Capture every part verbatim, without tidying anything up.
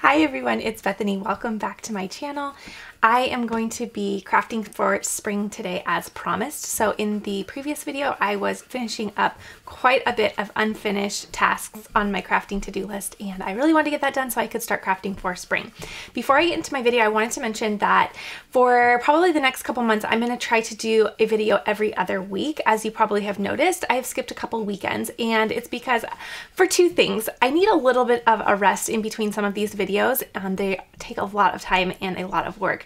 Hi everyone, it's Bethany. Welcome back to my channel. I am going to be crafting for spring today as promised. So in the previous video, I was finishing up quite a bit of unfinished tasks on my crafting to-do list, and I really wanted to get that done so I could start crafting for spring. Before I get into my video, I wanted to mention that for probably the next couple months, I'm gonna try to do a video every other week. As you probably have noticed, I have skipped a couple weekends, and it's because for two things. I need a little bit of a rest in between some of these videos, and they take a lot of time and a lot of work.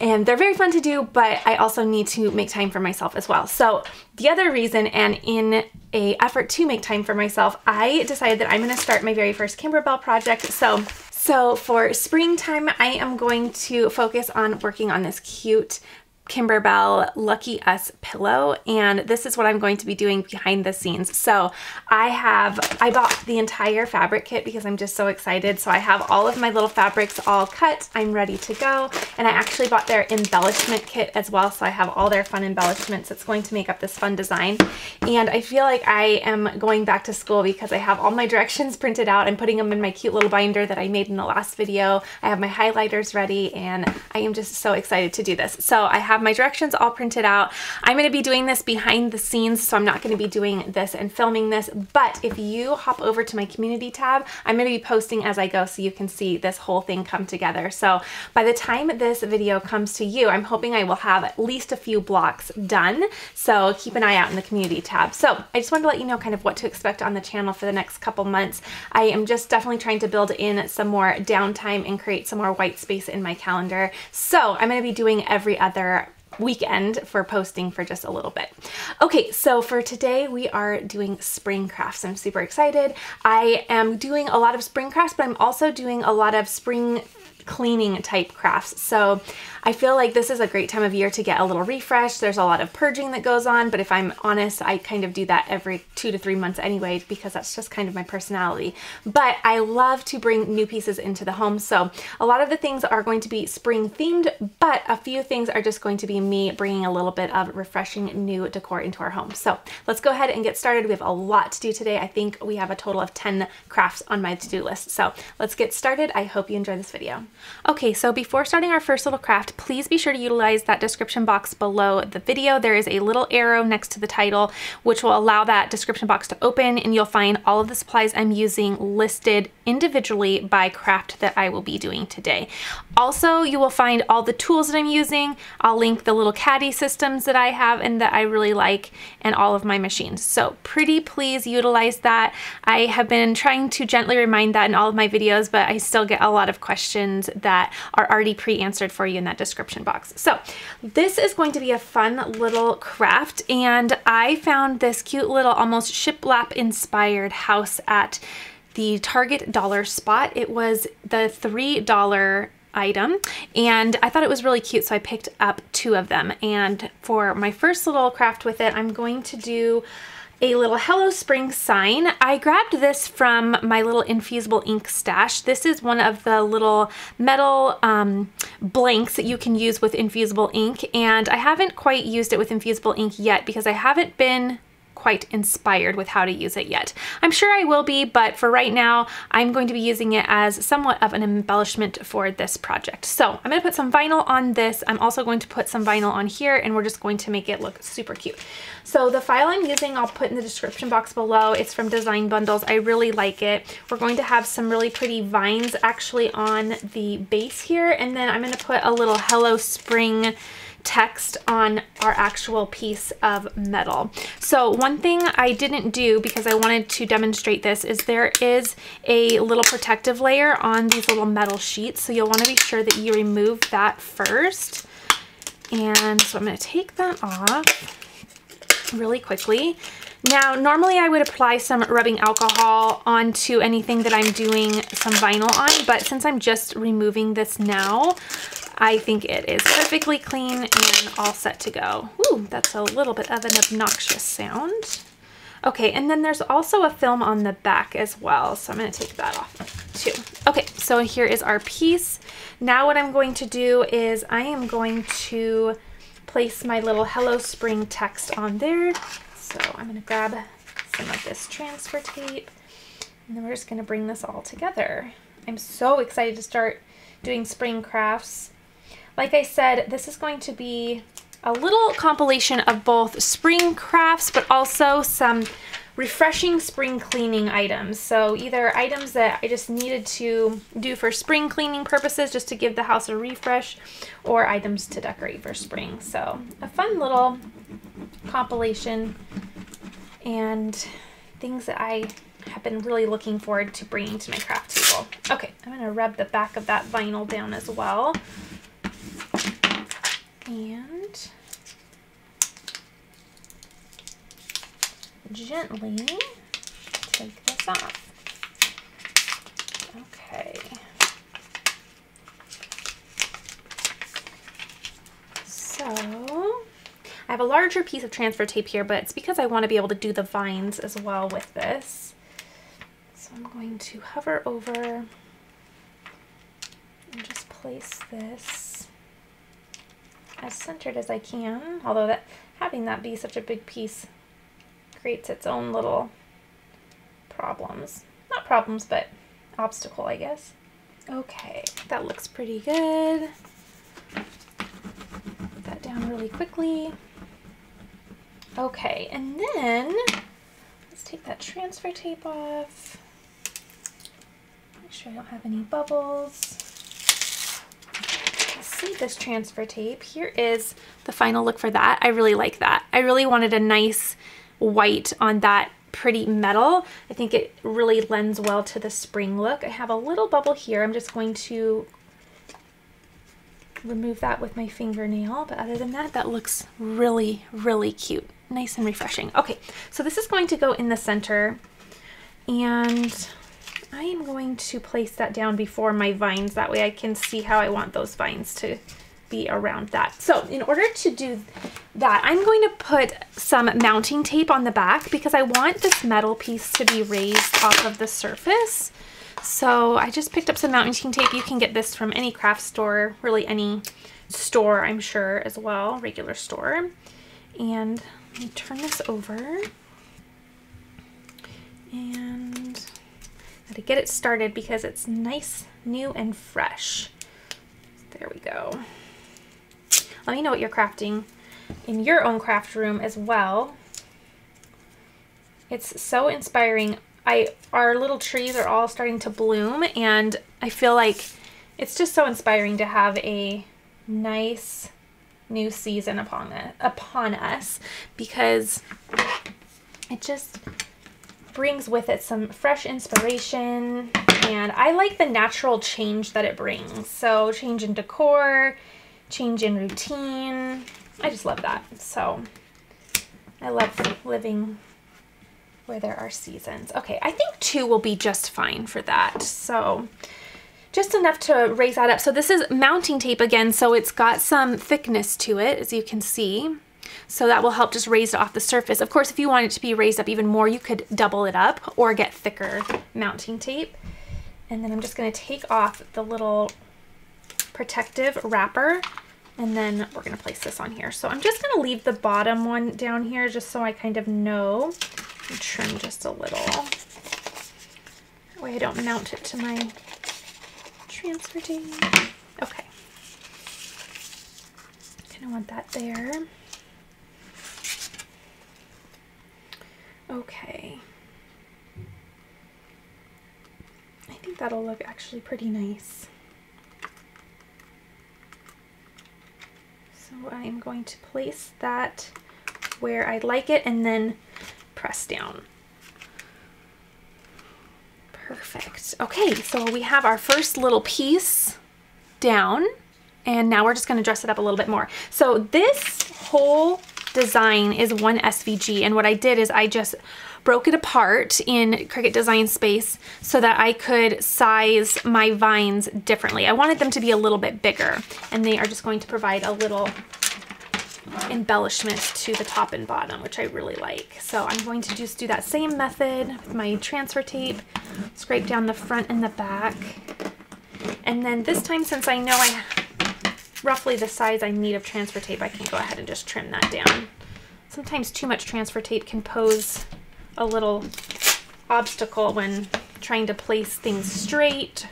And they're very fun to do, but I also need to make time for myself as well. So the other reason, and in a effort to make time for myself, I decided that I'm going to start my very first Kimberbell project. So so for springtime, I am going to focus on working on this cute Kimberbell Lucky Us pillow, and this is what I'm going to be doing behind the scenes. So I have, I bought the entire fabric kit because I'm just so excited. So I have all of my little fabrics all cut, I'm ready to go, and I actually bought their embellishment kit as well, so I have all their fun embellishments that's going to make up this fun design. And I feel like I am going back to school because I have all my directions printed out. I'm putting them in my cute little binder that I made in the last video. I have my highlighters ready, and I am just so excited to do this. So I have my directions all printed out. I'm going to be doing this behind the scenes, so I'm not going to be doing this and filming this, but if you hop over to my community tab, I'm going to be posting as I go so you can see this whole thing come together. So by the time this video comes to you, I'm hoping I will have at least a few blocks done, so keep an eye out in the community tab. So I just wanted to let you know kind of what to expect on the channel for the next couple months. I am just definitely trying to build in some more downtime and create some more white space in my calendar. So I'm going to be doing every other weekend for posting for just a little bit. Okay, so for today we are doing spring crafts. I'm super excited. I am doing a lot of spring crafts, but I'm also doing a lot of spring cleaning type crafts. So I feel like this is a great time of year to get a little refresh. There's a lot of purging that goes on, but if I'm honest, I kind of do that every two to three months anyway, because that's just kind of my personality. But I love to bring new pieces into the home. So a lot of the things are going to be spring themed, but a few things are just going to be me bringing a little bit of refreshing new decor into our home. So let's go ahead and get started. We have a lot to do today. I think we have a total of ten crafts on my to-do list. So let's get started. I hope you enjoy this video. Okay, so before starting our first little craft, please be sure to utilize that description box below the video. There is a little arrow next to the title, which will allow that description box to open, and you'll find all of the supplies I'm using listed individually by craft that I will be doing today. Also, you will find all the tools that I'm using. I'll link the little caddy systems that I have and that I really like, and all of my machines. So pretty please utilize that. I have been trying to gently remind that in all of my videos, but I still get a lot of questions that are already pre-answered for you in that description box. So this is going to be a fun little craft, and I found this cute little almost shiplap inspired house at the Target dollar spot. It was the three dollar item, and I thought it was really cute, so I picked up two of them. And for my first little craft with it, I'm going to do a little Hello Spring sign. I grabbed this from my little infusible ink stash. This is one of the little metal um, blanks that you can use with infusible ink, and I haven't quite used it with infusible ink yet because I haven't been quite inspired with how to use it yet. I'm sure I will be, but for right now, I'm going to be using it as somewhat of an embellishment for this project. So I'm gonna put some vinyl on this. I'm also going to put some vinyl on here, and we're just going to make it look super cute. So the file I'm using, I'll put in the description box below. It's from Design Bundles. I really like it. We're going to have some really pretty vines actually on the base here, and then I'm gonna put a little Hello Spring text on our actual piece of metal. So one thing I didn't do because I wanted to demonstrate this is there is a little protective layer on these little metal sheets, so you'll want to be sure that you remove that first. And so I'm going to take that off really quickly. Now, normally I would apply some rubbing alcohol onto anything that I'm doing some vinyl on, but since I'm just removing this now, I think it is perfectly clean and all set to go. Ooh, that's a little bit of an obnoxious sound. Okay, and then there's also a film on the back as well, so I'm gonna take that off too. Okay, so here is our piece. Now what I'm going to do is I am going to place my little Hello Spring text on there. So I'm gonna grab some of this transfer tape, and then we're just gonna bring this all together. I'm so excited to start doing spring crafts. Like I said, this is going to be a little compilation of both spring crafts, but also some refreshing spring cleaning items. So either items that I just needed to do for spring cleaning purposes, just to give the house a refresh, or items to decorate for spring. So a fun little compilation and things that I have been really looking forward to bringing to my craft table. Okay, I'm gonna rub the back of that vinyl down as well. And gently take this off. Okay. So I have a larger piece of transfer tape here, but it's because I want to be able to do the vines as well with this. So I'm going to hover over and just place this as centered as I can, although that having that be such a big piece creates its own little problems. Not problems, but obstacle, I guess. Okay, that looks pretty good. Put that down really quickly. Okay, and then let's take that transfer tape off. Make sure I don't have any bubbles. See this transfer tape. Here is the final look for that. I really like that. I really wanted a nice white on that pretty metal. I think it really lends well to the spring look. I have a little bubble here. I'm just going to remove that with my fingernail, but other than that, that looks really, really cute. Nice and refreshing. Okay, so this is going to go in the center, and I am going to place that down before my vines. That way I can see how I want those vines to be around that. So in order to do that, I'm going to put some mounting tape on the back because I want this metal piece to be raised off of the surface. So I just picked up some mounting tape. You can get this from any craft store, really any store, I'm sure, as well, regular store. And let me turn this over. And to get it started because it's nice, new, and fresh. There we go. Let me know what you're crafting in your own craft room as well. It's so inspiring. I, our little trees are all starting to bloom, and I feel like it's just so inspiring to have a nice new season upon it, upon us, because it just brings with it some fresh inspiration, and I like the natural change that it brings. So change in decor, change in routine. I just love that. So I love living where there are seasons. Okay, I think two will be just fine for that. So just enough to raise that up. So this is mounting tape again, so it's got some thickness to it, as you can see. So that will help just raise it off the surface. Of course, if you want it to be raised up even more, you could double it up or get thicker mounting tape. And then I'm just going to take off the little protective wrapper, and then we're going to place this on here. So I'm just going to leave the bottom one down here just so I kind of know, and trim just a little. That way I don't mount it to my transfer tape. Okay. Kind of want that there. Okay, I think that'll look actually pretty nice. So I'm going to place that where I like it and then press down. Perfect. Okay, so we have our first little piece down, and now we're just going to dress it up a little bit more. So this whole design is one S V G, and what I did is I just broke it apart in Cricut Design Space so that I could size my vines differently. I wanted them to be a little bit bigger, and they are just going to provide a little embellishment to the top and bottom, which I really like. So I'm going to just do that same method with my transfer tape, scrape down the front and the back, and then this time, since I know I have roughly the size I need of transfer tape, I can go ahead and just trim that down. Sometimes too much transfer tape can pose a little obstacle when trying to place things straight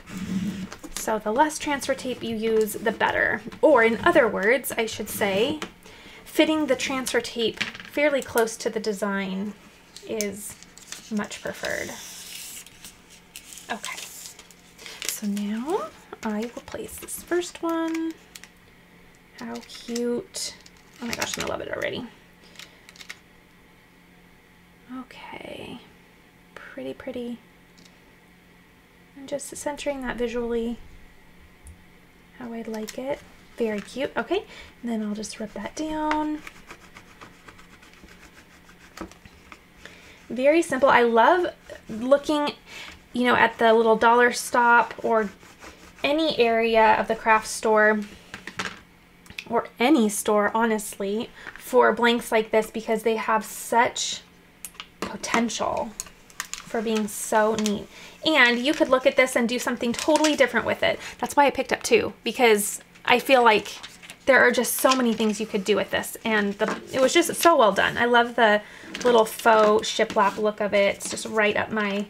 So the less transfer tape you use, the better. Or in other words, I should say, fitting the transfer tape fairly close to the design is much preferred. Okay, so now I will place this first one. How cute. Oh my gosh, I love it already. Okay, pretty, pretty. I'm just centering that visually how I like it. Very cute. Okay, and then I'll just rip that down. Very simple. I love looking, you know, at the little dollar stop or any area of the craft store or any store, honestly, for blanks like this, because they have such potential for being so neat. And you could look at this and do something totally different with it. That's why I picked up two, because I feel like there are just so many things you could do with this, and the, it was just so well done. I love the little faux shiplap look of it. It's just right up my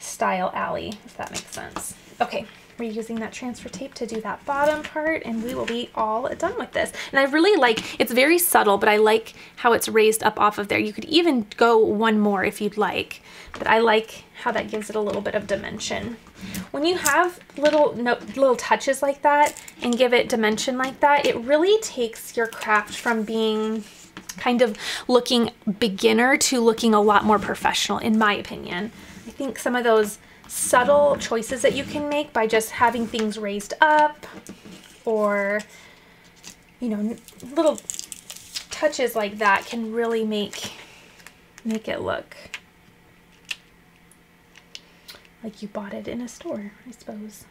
style alley, if that makes sense. Okay, we're using that transfer tape to do that bottom part, and we will be all done with this. And I really like, it's very subtle, but I like how it's raised up off of there. You could even go one more if you'd like, but I like how that gives it a little bit of dimension. When you have little no, little touches like that and give it dimension like that, it really takes your craft from being kind of looking beginner to looking a lot more professional, in my opinion. I think some of those subtle choices that you can make by just having things raised up, or, you know, little touches like that can really make make it look like you bought it in a store, I suppose.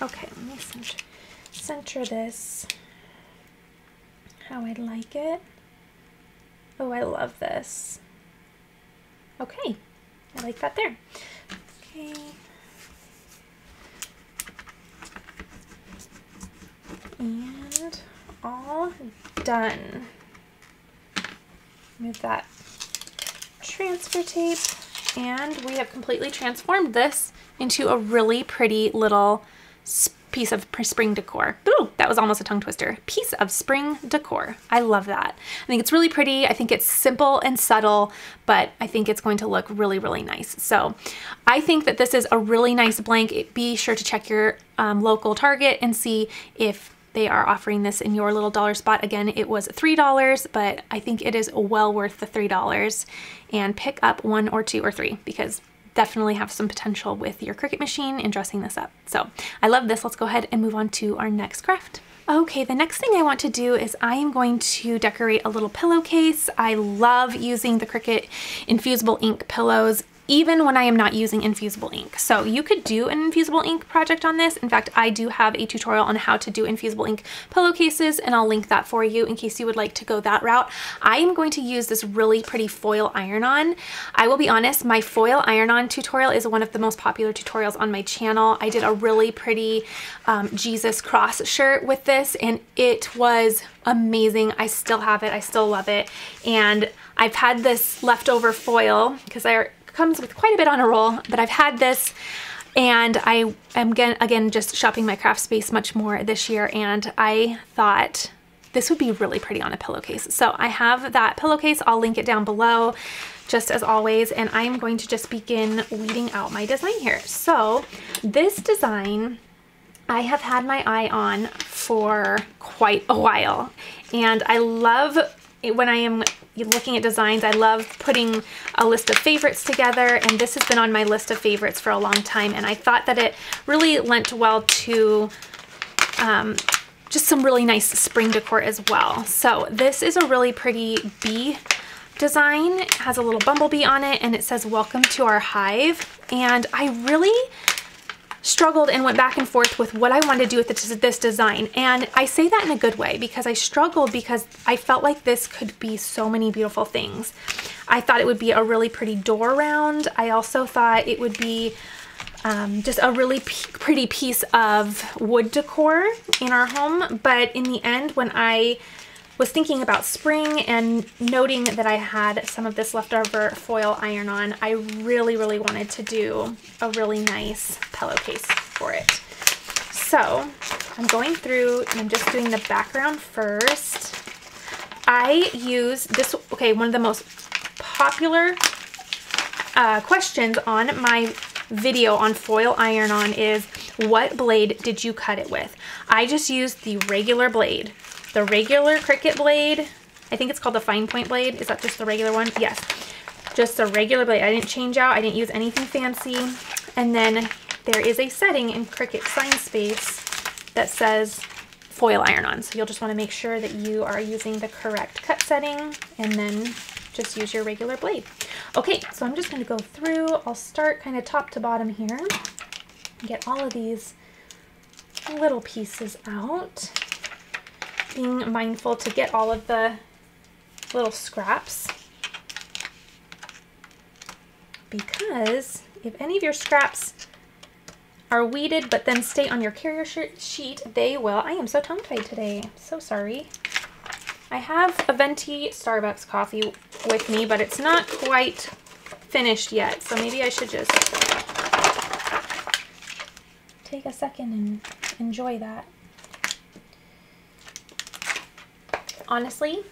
Okay, let me center, center this how I'd like it. Oh, I love this. Okay, I like that there. Okay. And all done. Move that transfer tape, and we have completely transformed this into a really pretty little piece of spring decor. Ooh, that was almost a tongue twister. Piece of spring decor. I love that. I think it's really pretty. I think it's simple and subtle, but I think it's going to look really, really nice. So I think that this is a really nice blank. Be sure to check your um, local Target and see if they are offering this in your little dollar spot. Again, it was three dollars, but I think it is well worth the three dollars, and pick up one or two or three, because definitely have some potential with your Cricut machine in dressing this up. So I love this. Let's go ahead and move on to our next craft. Okay, the next thing I want to do is I am going to decorate a little pillowcase. I love using the Cricut Infusible Ink pillows, even when I am not using infusible ink. So you could do an infusible ink project on this. In fact, I do have a tutorial on how to do infusible ink pillowcases, and I'll link that for you in case you would like to go that route. I am going to use this really pretty foil iron-on. I will be honest, my foil iron-on tutorial is one of the most popular tutorials on my channel. I did a really pretty um, Jesus cross shirt with this, and it was amazing. I still have it, I still love it. And I've had this leftover foil, because I comes with quite a bit on a roll, but I've had this, and I am again, again just shopping my craft space much more this year, and I thought this would be really pretty on a pillowcase. So I have that pillowcase. I'll link it down below, just as always, and I'm going to just begin weeding out my design here. So this design I have had my eye on for quite a while, and I love it when I am looking at designs. I love putting a list of favorites together, and this has been on my list of favorites for a long time, and I thought that it really lent well to um, just some really nice spring decor as well. So this is a really pretty bee design. It has a little bumblebee on it, and it says welcome to our hive, and I really struggled and went back and forth with what I wanted to do with this design. And I say that in a good way, because I struggled because I felt like this could be so many beautiful things. I thought it would be a really pretty door round. I also thought it would be um, just a really pretty piece of wood decor in our home. But in the end, when I was thinking about spring and noting that I had some of this leftover foil iron-on, I really, really wanted to do a really nice pillowcase for it. So I'm going through and I'm just doing the background first. I use this, okay, one of the most popular uh, questions on my video on foil iron-on is, what blade did you cut it with? I just used the regular blade, the regular Cricut blade. I think it's called the fine point blade. Is that just the regular one? Yes, just a regular blade. I didn't change out, I didn't use anything fancy. And then there is a setting in Cricut Design Space that says foil iron-on. So you'll just want to make sure that you are using the correct cut setting and then just use your regular blade. Okay, so I'm just going to go through. I'll start kind of top to bottom here and get all of these little pieces out, being mindful to get all of the little scraps, because if any of your scraps are weeded but then stay on your carrier sheet, they will. I am so tongue-tied today. I'm so sorry. I have a venti Starbucks coffee with me, but it's not quite finished yet, so maybe I should just take a second and enjoy that. Honestly,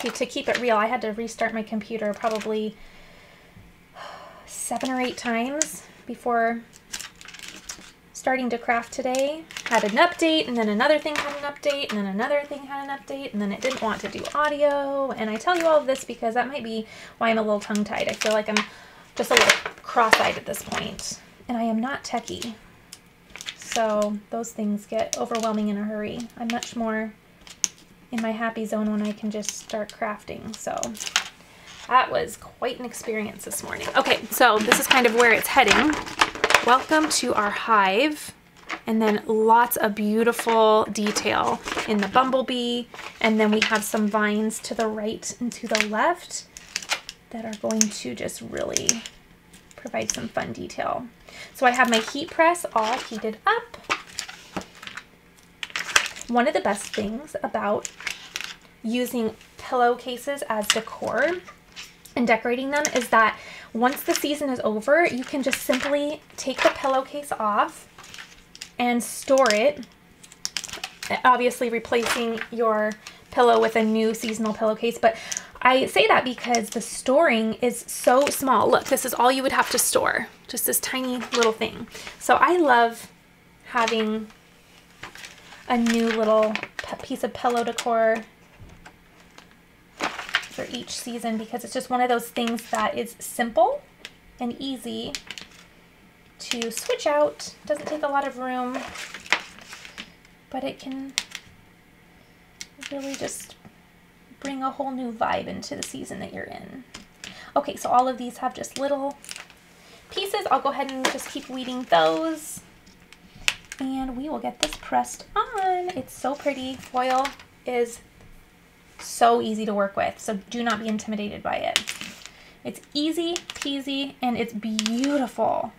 to keep it real, I had to restart my computer probably seven or eight times before starting to craft today. Had an update, and then another thing had an update, and then another thing had an update, and then it didn't want to do audio. And I tell you all of this because that might be why I'm a little tongue-tied. I feel like I'm just a little cross-eyed at this point. And I am not techie, so those things get overwhelming in a hurry. I'm much more in my happy zone when I can just start crafting, so that was quite an experience this morning. Okay, so this is kind of where it's heading. Welcome to our hive, and then lots of beautiful detail in the bumblebee, and then we have some vines to the right and to the left that are going to just really provide some fun detail. So I have my heat press all heated up. One of the best things about using pillowcases as decor and decorating them is that once the season is over, you can just simply take the pillowcase off and store it, obviously replacing your pillow with a new seasonal pillowcase. But I say that because the storing is so small. Look, this is all you would have to store, just this tiny little thing. So I love having a new little piece of pillow decor for each season, because it's just one of those things that is simple and easy to switch out. Doesn't take a lot of room, but it can really just bring a whole new vibe into the season that you're in. Okay, so all of these have just little pieces. I'll go ahead and just keep weeding those, and we will get this pressed on. It's so pretty. Foil is so easy to work with, so do not be intimidated by it. It's easy peasy, and it's beautiful.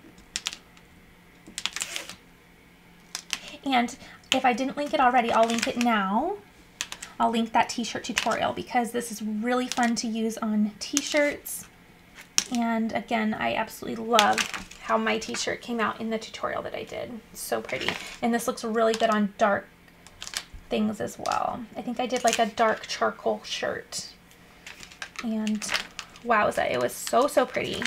And if I didn't link it already, I'll link it now. I'll link that t-shirt tutorial, because this is really fun to use on t-shirts. And again, I absolutely love how my t-shirt came out in the tutorial that I did. It's so pretty. And this looks really good on dark things as well. I think I did like a dark charcoal shirt, and wowza, it was so, so pretty.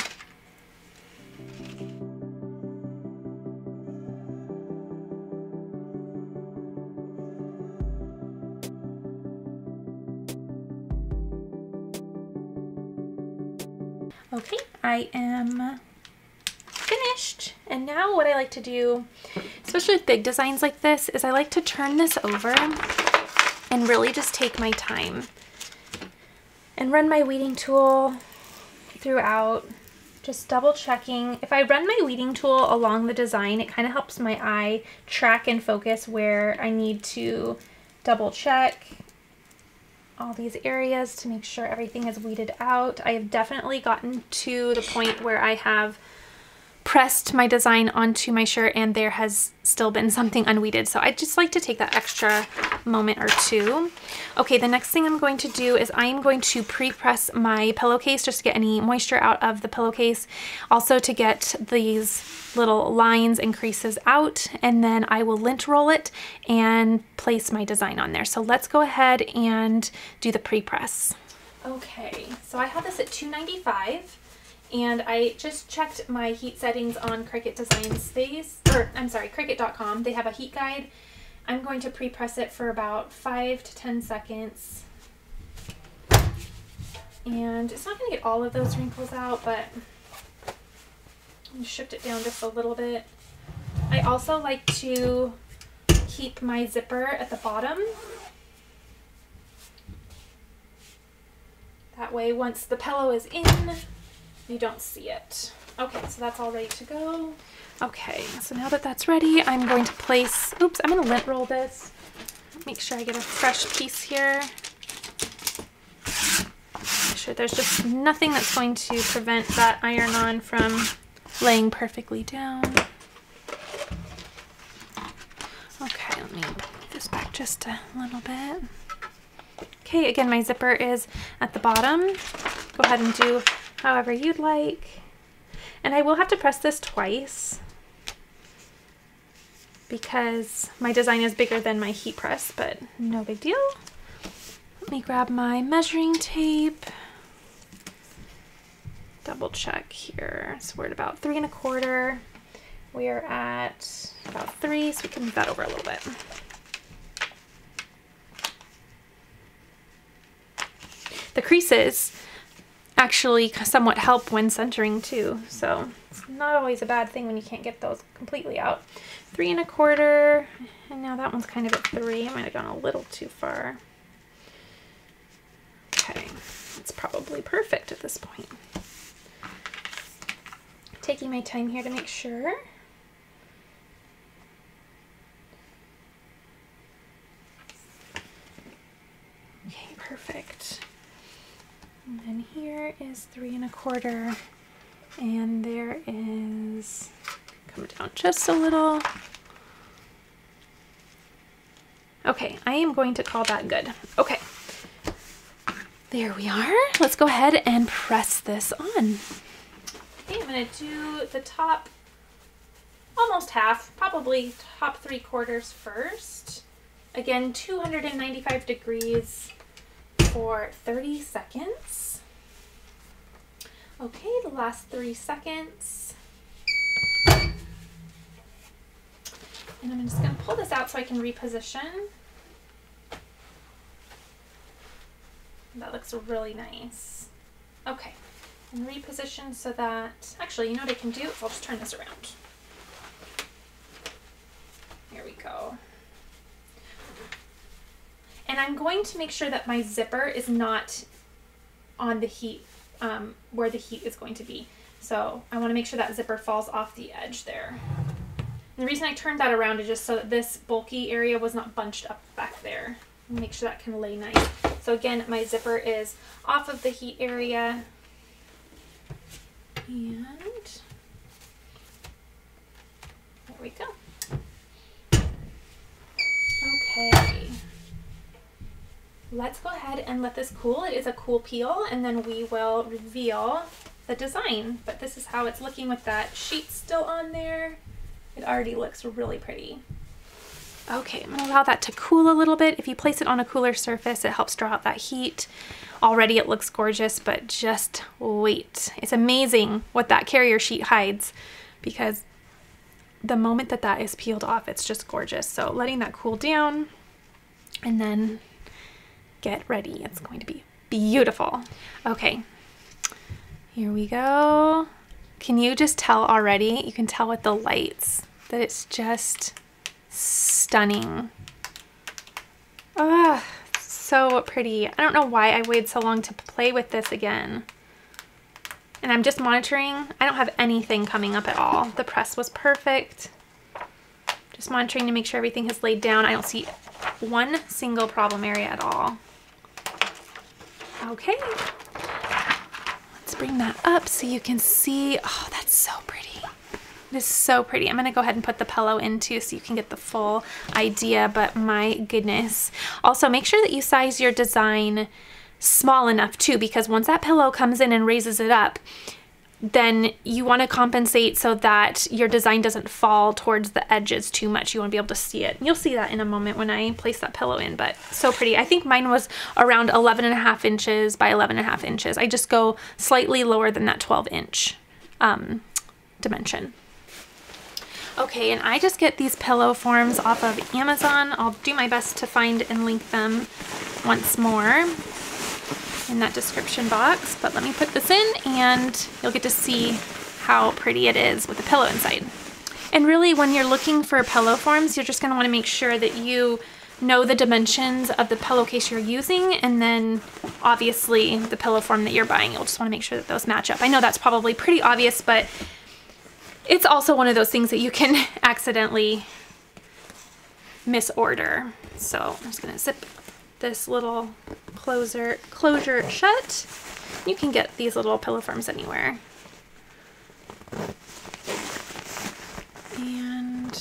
Okay, I am finished. And now what I like to do, especially with big designs like this, is I like to turn this over and really just take my time and run my weeding tool throughout, just double checking. If I run my weeding tool along the design, it kind of helps my eye track and focus where I need to double check all these areas to make sure everything is weeded out. I have definitely gotten to the point where I have pressed my design onto my shirt and there has still been something unweeded. So I just like to take that extra moment or two. Okay, the next thing I'm going to do is I am going to pre-press my pillowcase just to get any moisture out of the pillowcase. Also to get these little lines and creases out, and then I will lint roll it and place my design on there. So let's go ahead and do the pre-press. Okay, so I have this at two ninety-five. And I just checked my heat settings on Cricut Design Space, or I'm sorry, Cricut dot com. They have a heat guide. I'm going to pre-press it for about five to ten seconds. And it's not going to get all of those wrinkles out, but I'm going to shift it down just a little bit. I also like to keep my zipper at the bottom. That way, once the pillow is in, you don't see it. Okay, so that's all ready to go. Okay, so now that that's ready, I'm going to place, oops, I'm gonna lint roll this. Make sure I get a fresh piece here. Make sure there's just nothing that's going to prevent that iron-on from laying perfectly down. Okay, let me move this back just a little bit. Okay, again, my zipper is at the bottom. Go ahead and do however you'd like. And I will have to press this twice because my design is bigger than my heat press, but no big deal. Let me grab my measuring tape. Double check here. So we're at about three and a quarter. We are at about three, so we can move that over a little bit. The creases actually somewhat help when centering too, so it's not always a bad thing when you can't get those completely out. Three and a quarter, and now that one's kind of at three. I might have gone a little too far. Okay, it's probably perfect at this point. Taking my time here to make sure. Okay, perfect. And then here is three and a quarter, and there is, come down just a little. Okay, I am going to call that good. Okay, there we are. Let's go ahead and press this on. Okay, I'm gonna do the top almost half, probably top three quarters first. Again, two hundred ninety-five degrees for thirty seconds. Okay, the last three seconds. And I'm just gonna pull this out so I can reposition. That looks really nice. Okay, and reposition so that, actually, you know what I can do? I'll just turn this around. Here we go. And I'm going to make sure that my zipper is not on the heat, um, where the heat is going to be. So I want to make sure that zipper falls off the edge there. And the reason I turned that around is just so that this bulky area was not bunched up back there. Make sure that can lay nice. So again, my zipper is off of the heat area. And there we go. Okay. Let's go ahead and let this cool. It is a cool peel, and then we will reveal the design. But this is how it's looking with that sheet still on there. It already looks really pretty. Okay, I'm gonna allow that to cool a little bit. If you place it on a cooler surface, it helps draw out that heat. Already it looks gorgeous, but just wait. It's amazing what that carrier sheet hides, because the moment that that is peeled off, it's just gorgeous. So letting that cool down, and then get ready. It's going to be beautiful. Okay, here we go. Can you just tell already? You can tell with the lights that it's just stunning. Ah, so pretty. I don't know why I waited so long to play with this again. And I'm just monitoring. I don't have anything coming up at all. The press was perfect. Just monitoring to make sure everything has laid down. I don't see one single problem area at all. Okay, let's bring that up so you can see. Oh, that's so pretty. It is so pretty. I'm gonna go ahead and put the pillow in too so you can get the full idea, but my goodness. Also, make sure that you size your design small enough too, because once that pillow comes in and raises it up, then you want to compensate so that your design doesn't fall towards the edges too much. You want to be able to see it. You'll see that in a moment when I place that pillow in, but so pretty. I think mine was around eleven and a half inches by eleven and a half inches. I just go slightly lower than that twelve inch um, dimension. Okay, and I just get these pillow forms off of Amazon. I'll do my best to find and link them once more in that description box, but let me put this in and you'll get to see how pretty it is with a pillow inside. And really, when you're looking for pillow forms, you're just going to want to make sure that you know the dimensions of the pillowcase you're using, and then obviously the pillow form that you're buying. You'll just want to make sure that those match up. I know that's probably pretty obvious, but it's also one of those things that you can accidentally misorder. So I'm just going to zip this little closer closure shut. You can get these little pillow forms anywhere. And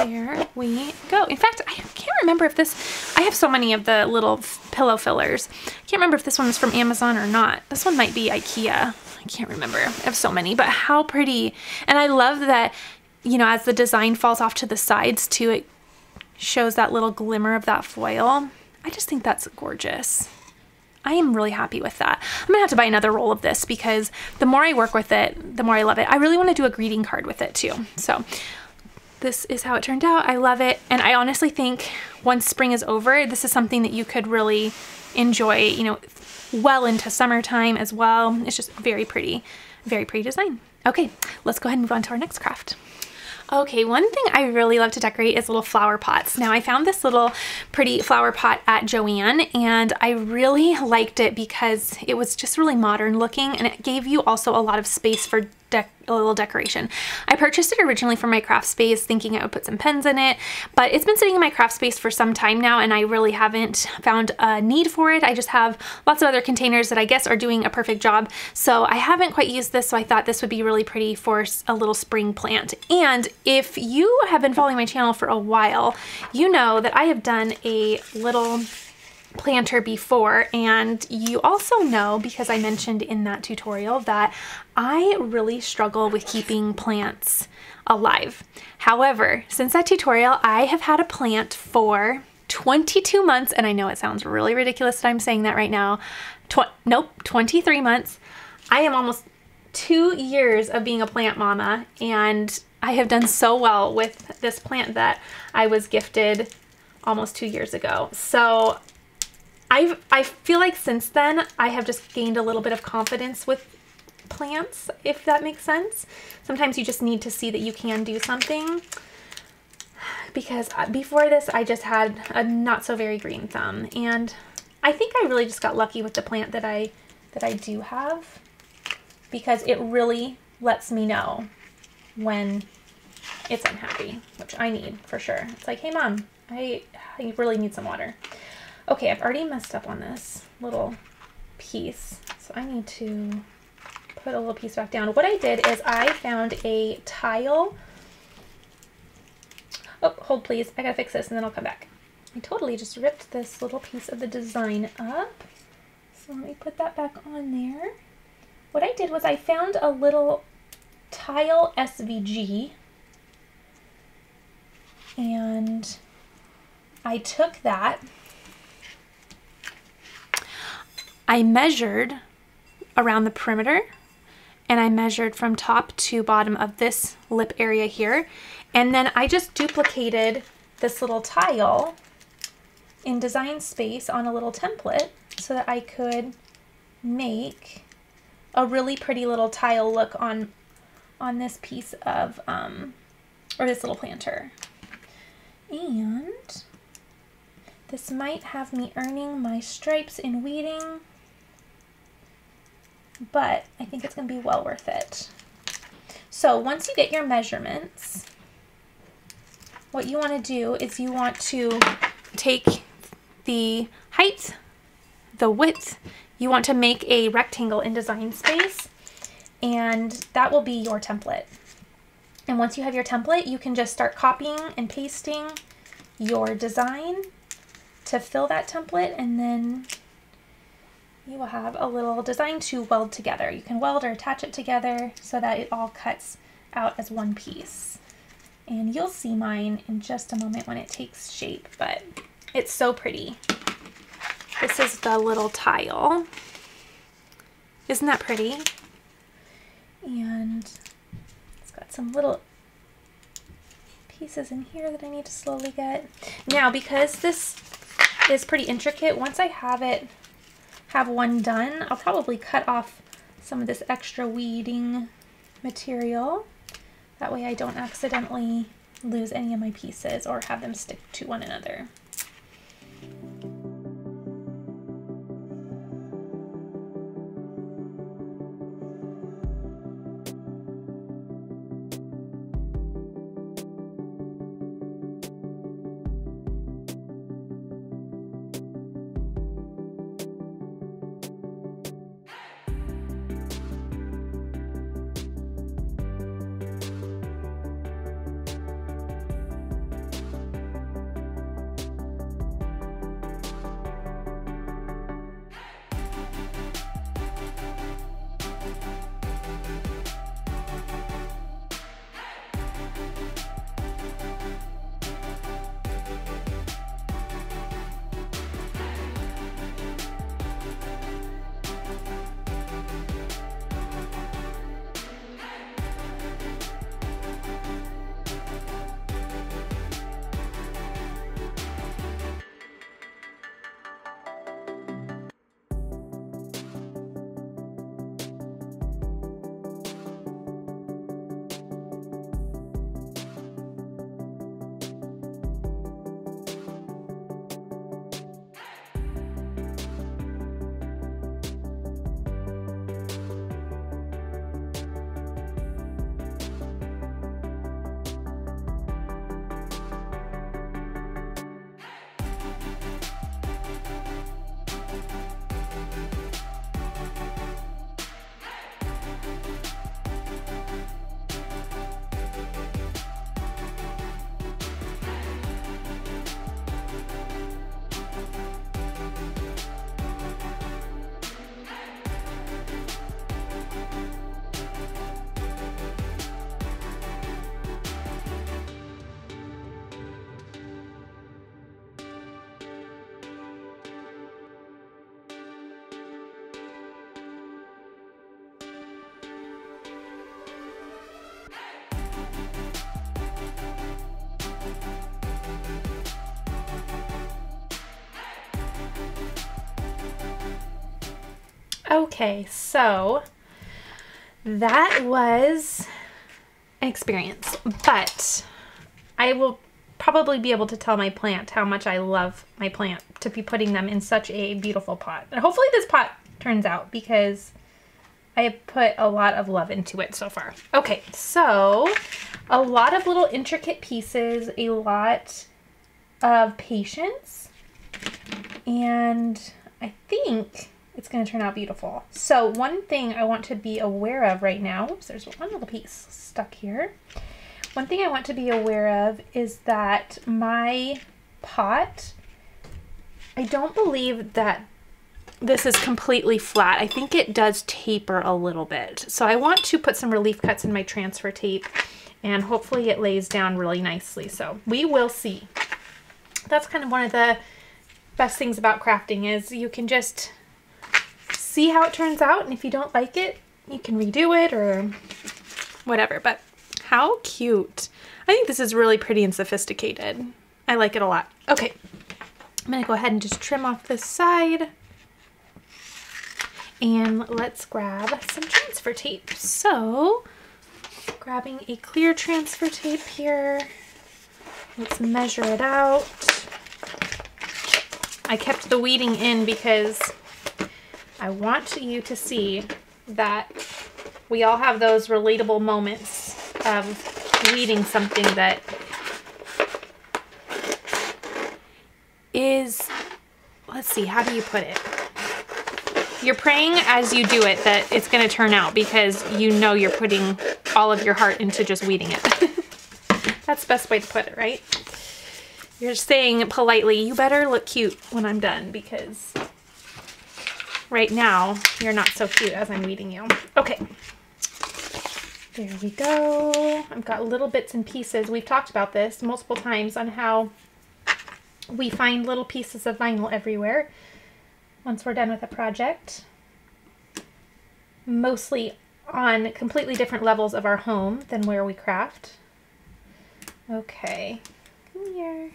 there we go. In fact, I can't remember if this, I have so many of the little pillow fillers. I can't remember if this one was from Amazon or not. This one might be IKEA. I can't remember. I have so many, but how pretty. And I love that, you know, as the design falls off to the sides too, it shows that little glimmer of that foil. I just think that's gorgeous. I am really happy with that. I'm gonna have to buy another roll of this because the more I work with it, the more I love it. I really want to do a greeting card with it too. So this is how it turned out. I love it. And I honestly think once spring is over, this is something that you could really enjoy, you know, well into summertime as well. It's just very pretty, very pretty design. Okay, let's go ahead and move on to our next craft. Okay, one thing I really love to decorate is little flower pots. Now, I found this little pretty flower pot at Joann, and I really liked it because it was just really modern looking, and it gave you also a lot of space for de a little decoration. I purchased it originally from my craft space thinking I would put some pens in it, but it's been sitting in my craft space for some time now, and I really haven't found a need for it. I just have lots of other containers that I guess are doing a perfect job, so I haven't quite used this, so I thought this would be really pretty for a little spring plant. And if you have been following my channel for a while, you know that I have done a little planter before, and you also know, because I mentioned in that tutorial, that I really struggle with keeping plants alive. However, since that tutorial, I have had a plant for twenty-two months, and I know it sounds really ridiculous that I'm saying that right now. Tw nope, twenty-three months. I am almost two years of being a plant mama, and I have done so well with this plant that I was gifted almost two years ago. So I've, I feel like since then I have just gained a little bit of confidence with plants, if that makes sense. Sometimes you just need to see that you can do something, because before this I just had a not so very green thumb, and I think I really just got lucky with the plant that I that I do have, because it really lets me know when it's unhappy, which I need for sure. It's like, hey mom, I, I really need some water. Okay, I've already messed up on this little piece, so I need to put a little piece back down. What I did is I found a tile. Oh, hold please. I gotta fix this and then I'll come back. I totally just ripped this little piece of the design up. So let me put that back on there. What I did was I found a little tile S V G, and I took that. I measured around the perimeter, and I measured from top to bottom of this lip area here, and then I just duplicated this little tile in Design Space on a little template so that I could make a really pretty little tile look on on this piece of, um, or this little planter. And this might have me earning my stripes in weeding, but I think it's going to be well worth it. So once you get your measurements, what you want to do is you want to take the height, the width, you want to make a rectangle in Design Space, and that will be your template. And once you have your template, you can just start copying and pasting your design to fill that template, and then you will have a little design to weld together. You can weld or attach it together so that it all cuts out as one piece. And you'll see mine in just a moment when it takes shape, but it's so pretty. This is the little tile. Isn't that pretty? And it's got some little pieces in here that I need to slowly get. Now, because this is pretty intricate, once I have it, have one done, I'll probably cut off some of this extra weeding material. That way I don't accidentally lose any of my pieces or have them stick to one another. Okay, so that was an experience, but I will probably be able to tell my plant how much I love my plant to be putting them in such a beautiful pot. And hopefully this pot turns out, because I have put a lot of love into it so far. Okay, so a lot of little intricate pieces, a lot of patience, and I think it's going to turn out beautiful. So one thing I want to be aware of right now, oops, there's one little piece stuck here. One thing I want to be aware of is that my pot, I don't believe that this is completely flat. I think it does taper a little bit. So I want to put some relief cuts in my transfer tape, and hopefully it lays down really nicely. So we will see. That's kind of one of the best things about crafting, is you can just see how it turns out, and if you don't like it, you can redo it or whatever. But how cute. I think this is really pretty and sophisticated. I like it a lot. Okay, I'm gonna go ahead and just trim off this side, and let's grab some transfer tape. So grabbing a clear transfer tape here, let's measure it out. I kept the weeding in because I want you to see that we all have those relatable moments of weeding something that is, let's see, how do you put it? you're praying as you do it that it's going to turn out, because you know you're putting all of your heart into just weeding it. That's the best way to put it, right? You're saying politely, you better look cute when I'm done, because right now you're not so cute as I'm weeding you. Okay. There we go. I've got little bits and pieces. We've talked about this multiple times on how we find little pieces of vinyl everywhere once we're done with a project, mostly on completely different levels of our home than where we craft. Okay, come here.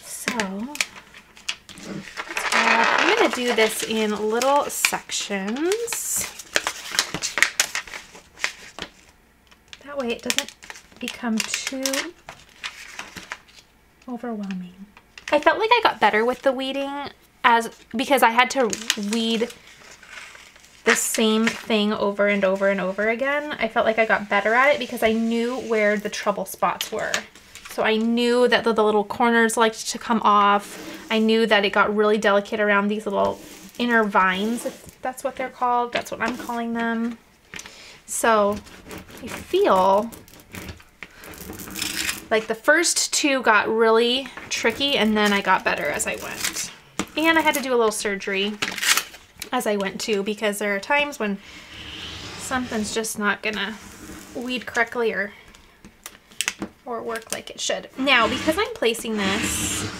So uh, I'm going to do this in little sections. That way it doesn't become too overwhelming. I felt like I got better with the weeding as because I had to weed the same thing over and over and over again. I felt like I got better at it because I knew where the trouble spots were. So I knew that the, the little corners liked to come off. I knew that it got really delicate around these little inner vines, if that's what they're called. That's what I'm calling them. So I feel like the first two got really tricky, and then I got better as I went. And I had to do a little surgery as I went too, because there are times when something's just not gonna weed correctly or or work like it should. Now, because I'm placing this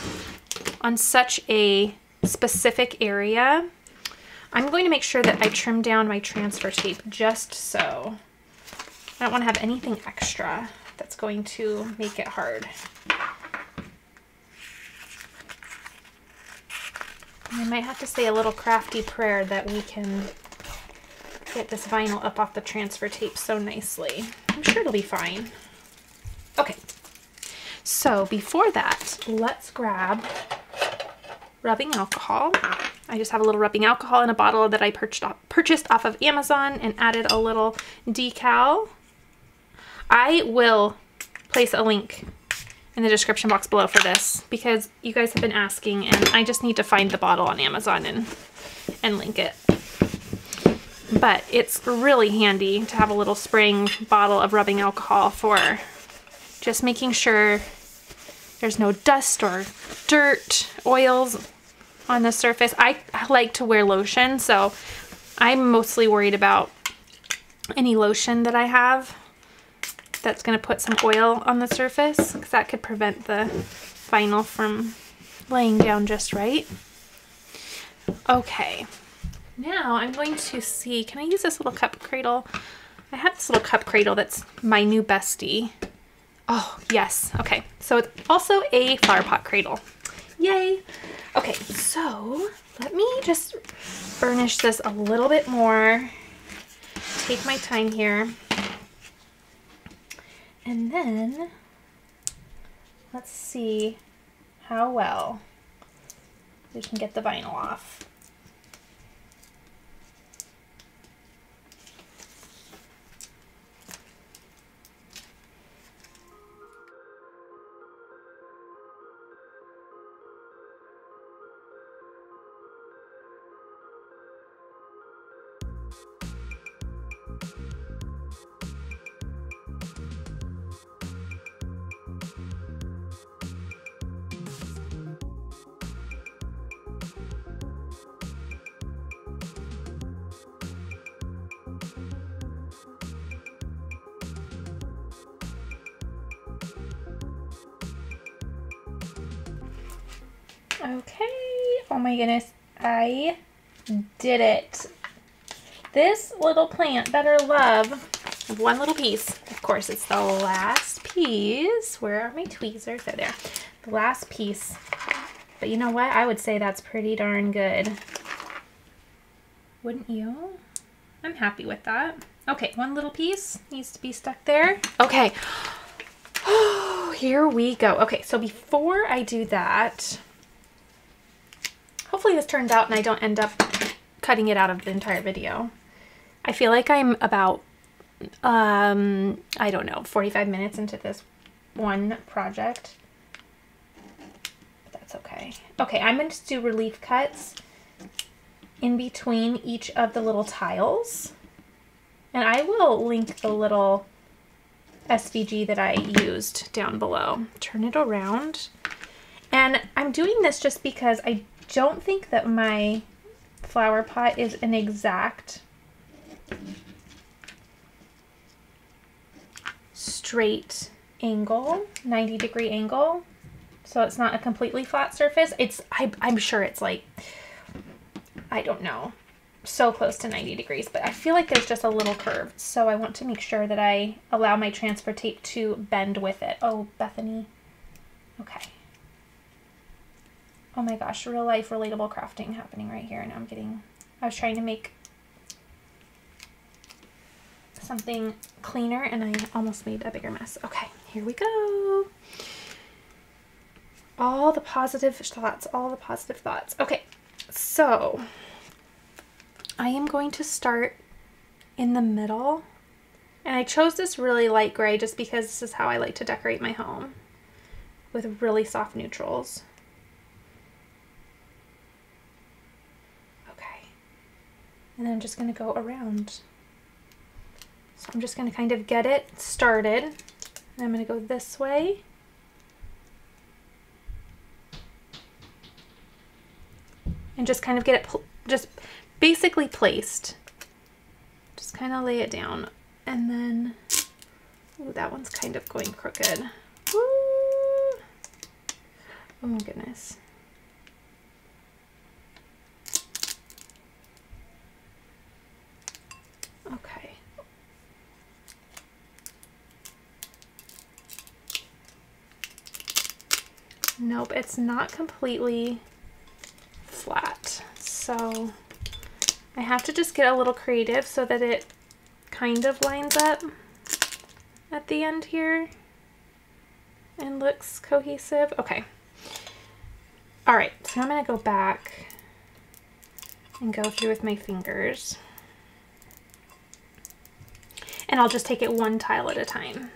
on such a specific area, I'm going to make sure that I trim down my transfer tape just so. I don't want to have anything extra that's going to make it hard. I might have to say a little crafty prayer that we can get this vinyl up off the transfer tape so nicely. I'm sure it'll be fine. Okay, so before that, let's grab rubbing alcohol. I just have a little rubbing alcohol in a bottle that I purchased off of Amazon and added a little decal. I will place a link in the description box below for this, because you guys have been asking, and I just need to find the bottle on Amazon and, and link it. But it's really handy to have a little spraying bottle of rubbing alcohol for just making sure there's no dust or dirt, oils on the surface. I, I like to wear lotion, so I'm mostly worried about any lotion that I have that's going to put some oil on the surface, because that could prevent the vinyl from laying down just right. Okay, now I'm going to see, can I use this little cup cradle? I have this little cup cradle that's my new bestie. Oh, yes. Okay, so it's also a flower pot cradle. Yay! Okay, so let me just burnish this a little bit more. Take my time here. And then, let's see how well we can get the vinyl off. Okay, oh my goodness, I did it. This little plant better love one little piece. Of course, it's the last piece. Where are my tweezers? They're there. The last piece. But you know what? I would say that's pretty darn good. Wouldn't you? I'm happy with that. Okay, one little piece needs to be stuck there. Okay. Oh, here we go. Okay, so before I do that, hopefully this turns out and I don't end up cutting it out of the entire video. I feel like I'm about, um, I don't know, forty-five minutes into this one project. But that's okay. Okay, I'm going to do relief cuts in between each of the little tiles. And I will link the little S V G that I used down below. Turn it around. And I'm doing this just because I don't think that my flower pot is an exact straight angle, ninety degree angle. So it's not a completely flat surface. It's, I, I'm sure it's like, I don't know, so close to ninety degrees, but I feel like there's just a little curve. So I want to make sure that I allow my transfer tape to bend with it. Oh, Bethany. Okay. Oh my gosh, real life relatable crafting happening right here. And I'm getting, I was trying to make something cleaner and I almost made a bigger mess. Okay, here we go. All the positive thoughts, all the positive thoughts. Okay, so I am going to start in the middle, and I chose this really light gray just because this is how I like to decorate my home, with really soft neutrals. Okay, and then I'm just going to go around. So I'm just going to kind of get it started, and I'm going to go this way. And just kind of get it, just basically placed. Just kind of lay it down. And then, ooh, that one's kind of going crooked. Woo! Oh my goodness. Okay. Nope, it's not completely flat, so I have to just get a little creative so that it kind of lines up at the end here and looks cohesive. Okay, all right, so I'm gonna go back and go through with my fingers, and I'll just take it one tile at a time.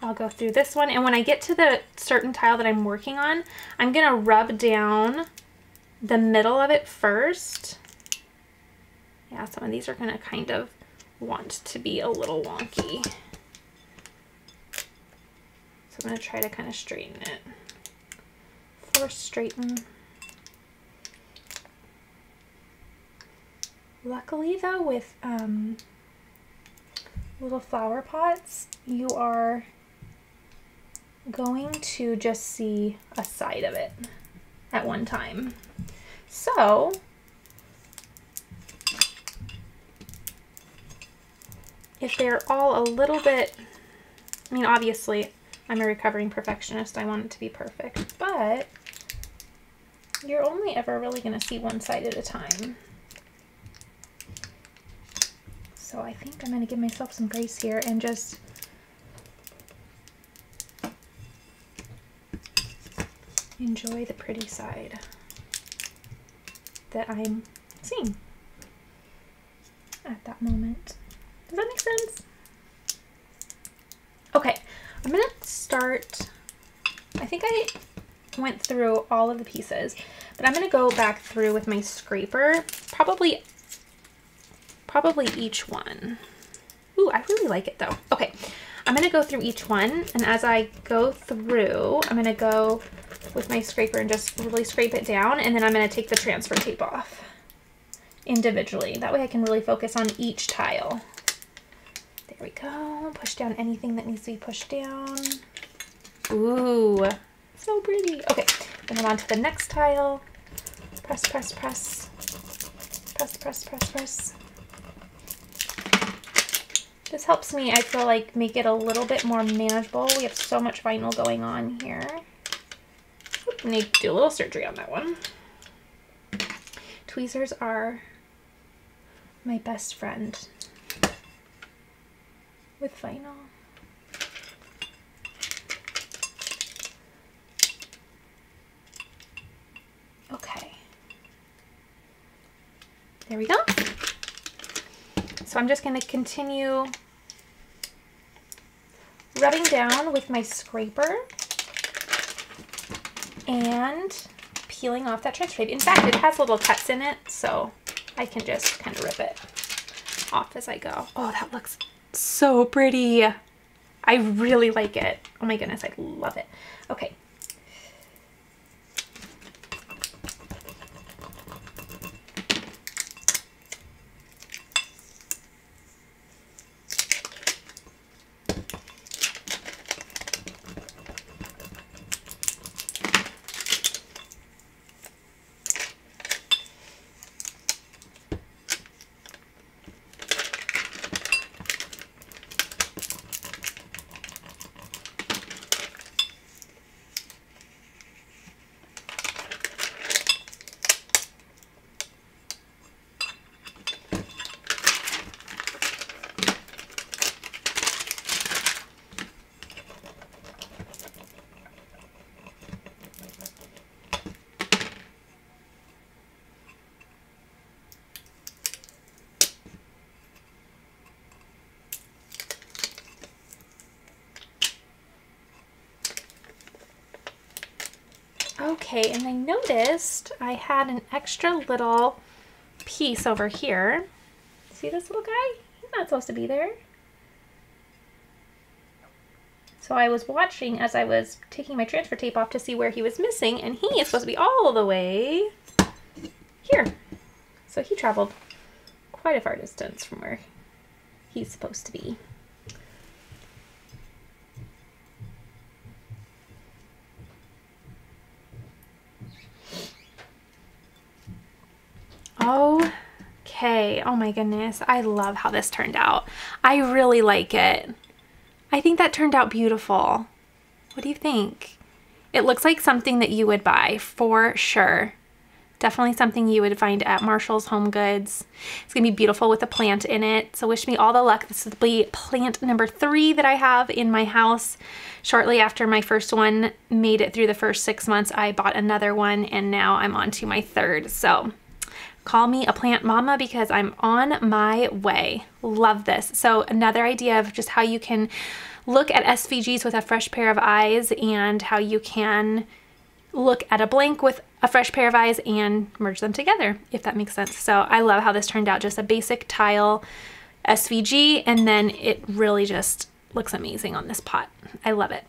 I'll go through this one, and when I get to the certain tile that I'm working on, I'm gonna rub down the middle of it first. Yeah, some of these are gonna kind of want to be a little wonky. So I'm gonna try to kind of straighten it. Force straighten. Luckily though, with um, little flower pots, you are going to just see a side of it at one time. So if they're all a little bit, I mean, obviously I'm a recovering perfectionist. I want it to be perfect, but you're only ever really going to see one side at a time. So I think I'm going to give myself some grace here and just enjoy the pretty side that I'm seeing at that moment. Does that make sense? Okay, I'm gonna start, I think I went through all of the pieces, but I'm gonna go back through with my scraper, probably, probably each one. Ooh, I really like it though. Okay, I'm gonna go through each one, and as I go through, I'm gonna go with my scraper and just really scrape it down, and then I'm going to take the transfer tape off individually. That way I can really focus on each tile. There we go. Push down anything that needs to be pushed down. Ooh, so pretty. Okay, then on to the next tile. Press, press, press. Press, press, press, press. This helps me, I feel like, make it a little bit more manageable. We have so much vinyl going on here. Need to do a little surgery on that one. Tweezers are my best friend with vinyl. Okay. There we go. So I'm just going to continue rubbing down with my scraper and peeling off that transfer tape. In fact, it has little cuts in it, so I can just kind of rip it off as I go. Oh, that looks so pretty. I really like it. Oh my goodness, I love it. Okay. Okay, and I noticed I had an extra little piece over here. See this little guy? He's not supposed to be there. So I was watching as I was taking my transfer tape off to see where he was missing, and he is supposed to be all the way here. So he traveled quite a far distance from where he's supposed to be. Okay, oh my goodness, I love how this turned out. I really like it. I think that turned out beautiful. What do you think? It looks like something that you would buy for sure. Definitely something you would find at Marshall's, Home Goods. It's gonna be beautiful with a plant in it. So wish me all the luck. This will be plant number three that I have in my house. Shortly after my first one made it through the first six months, I bought another one, and now I'm on to my third, so. Call me a plant mama because I'm on my way. Love this. So another idea of just how you can look at S V Gs with a fresh pair of eyes, and how you can look at a blank with a fresh pair of eyes and merge them together, if that makes sense. So I love how this turned out. Just a basic tile S V G, and then it really just looks amazing on this pot. I love it.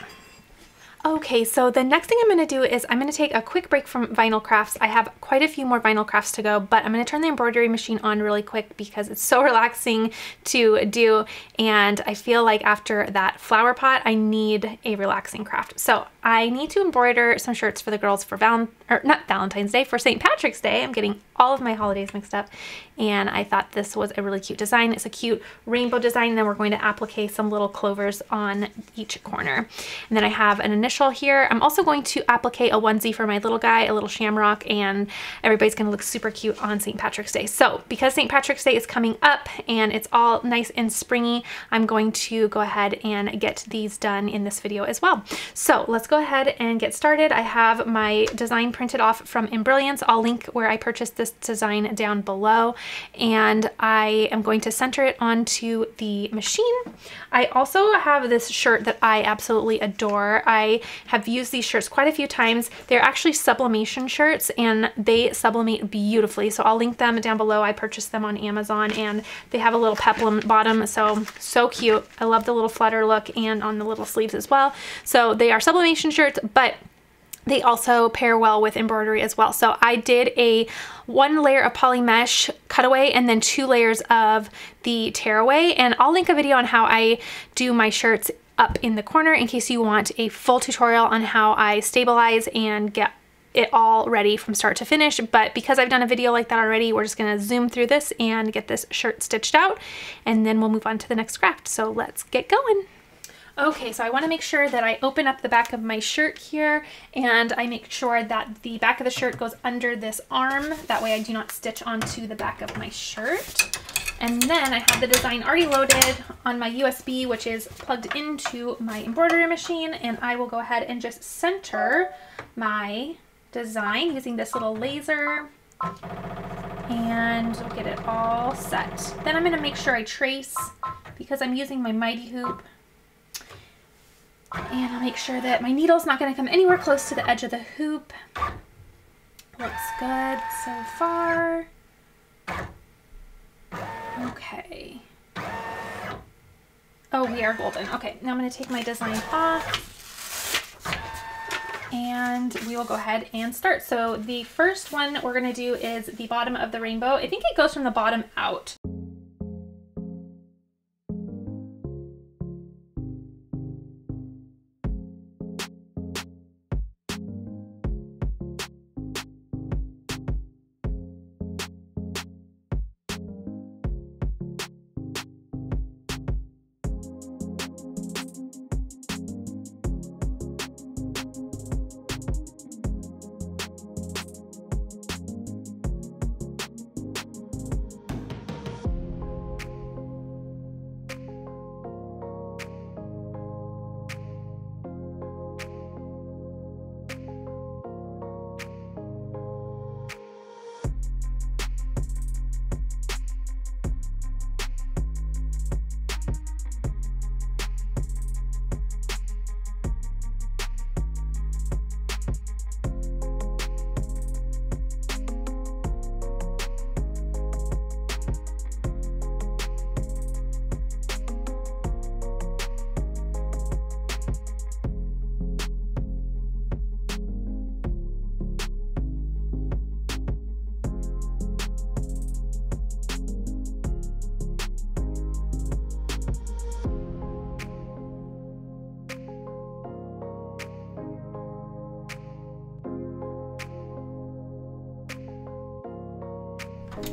Okay, so the next thing I'm gonna do is I'm gonna take a quick break from vinyl crafts. I have quite a few more vinyl crafts to go, but I'm gonna turn the embroidery machine on really quick because it's so relaxing to do, and I feel like after that flower pot, I need a relaxing craft. So I need to embroider some shirts for the girls for Val- or not Valentine's Day, for Saint Patrick's Day. I'm getting all of my holidays mixed up, and I thought this was a really cute design. It's a cute rainbow design, and then we're going to applique some little clovers on each corner. And then I have an initial here. I'm also going to applique a onesie for my little guy, a little shamrock, and everybody's going to look super cute on Saint Patrick's Day. So because Saint Patrick's Day is coming up and it's all nice and springy, I'm going to go ahead and get these done in this video as well. So let's go ahead and get started. I have my design printed off from Embrilliance. I'll link where I purchased this design down below, and I am going to center it onto the machine. I also have this shirt that I absolutely adore. I have used these shirts quite a few times. They're actually sublimation shirts, and they sublimate beautifully, so I'll link them down below. I purchased them on Amazon, and they have a little peplum bottom, so so cute. I love the little flutter look, and on the little sleeves as well. So they are sublimation shirts, but they also pair well with embroidery as well. So I did a one layer of poly mesh cutaway and then two layers of the tearaway, and I'll link a video on how I do my shirts up in the corner in case you want a full tutorial on how I stabilize and get it all ready from start to finish. But because I've done a video like that already, we're just gonna zoom through this and get this shirt stitched out, and then we'll move on to the next craft. So let's get going. Okay, so I want to make sure that I open up the back of my shirt here, and I make sure that the back of the shirt goes under this arm. That way I do not stitch onto the back of my shirt. And then I have the design already loaded on my U S B, which is plugged into my embroidery machine, and I will go ahead and just center my design using this little laser, and get it all set. Then I'm going to make sure I trace, because I'm using my Mighty Hoop, and I'll make sure that my needle's not going to come anywhere close to the edge of the hoop. Looks good so far. Okay. Oh, we are golden. Okay, now I'm going to take my design off and we will go ahead and start. So the first one we're going to do is the bottom of the rainbow. I think it goes from the bottom out.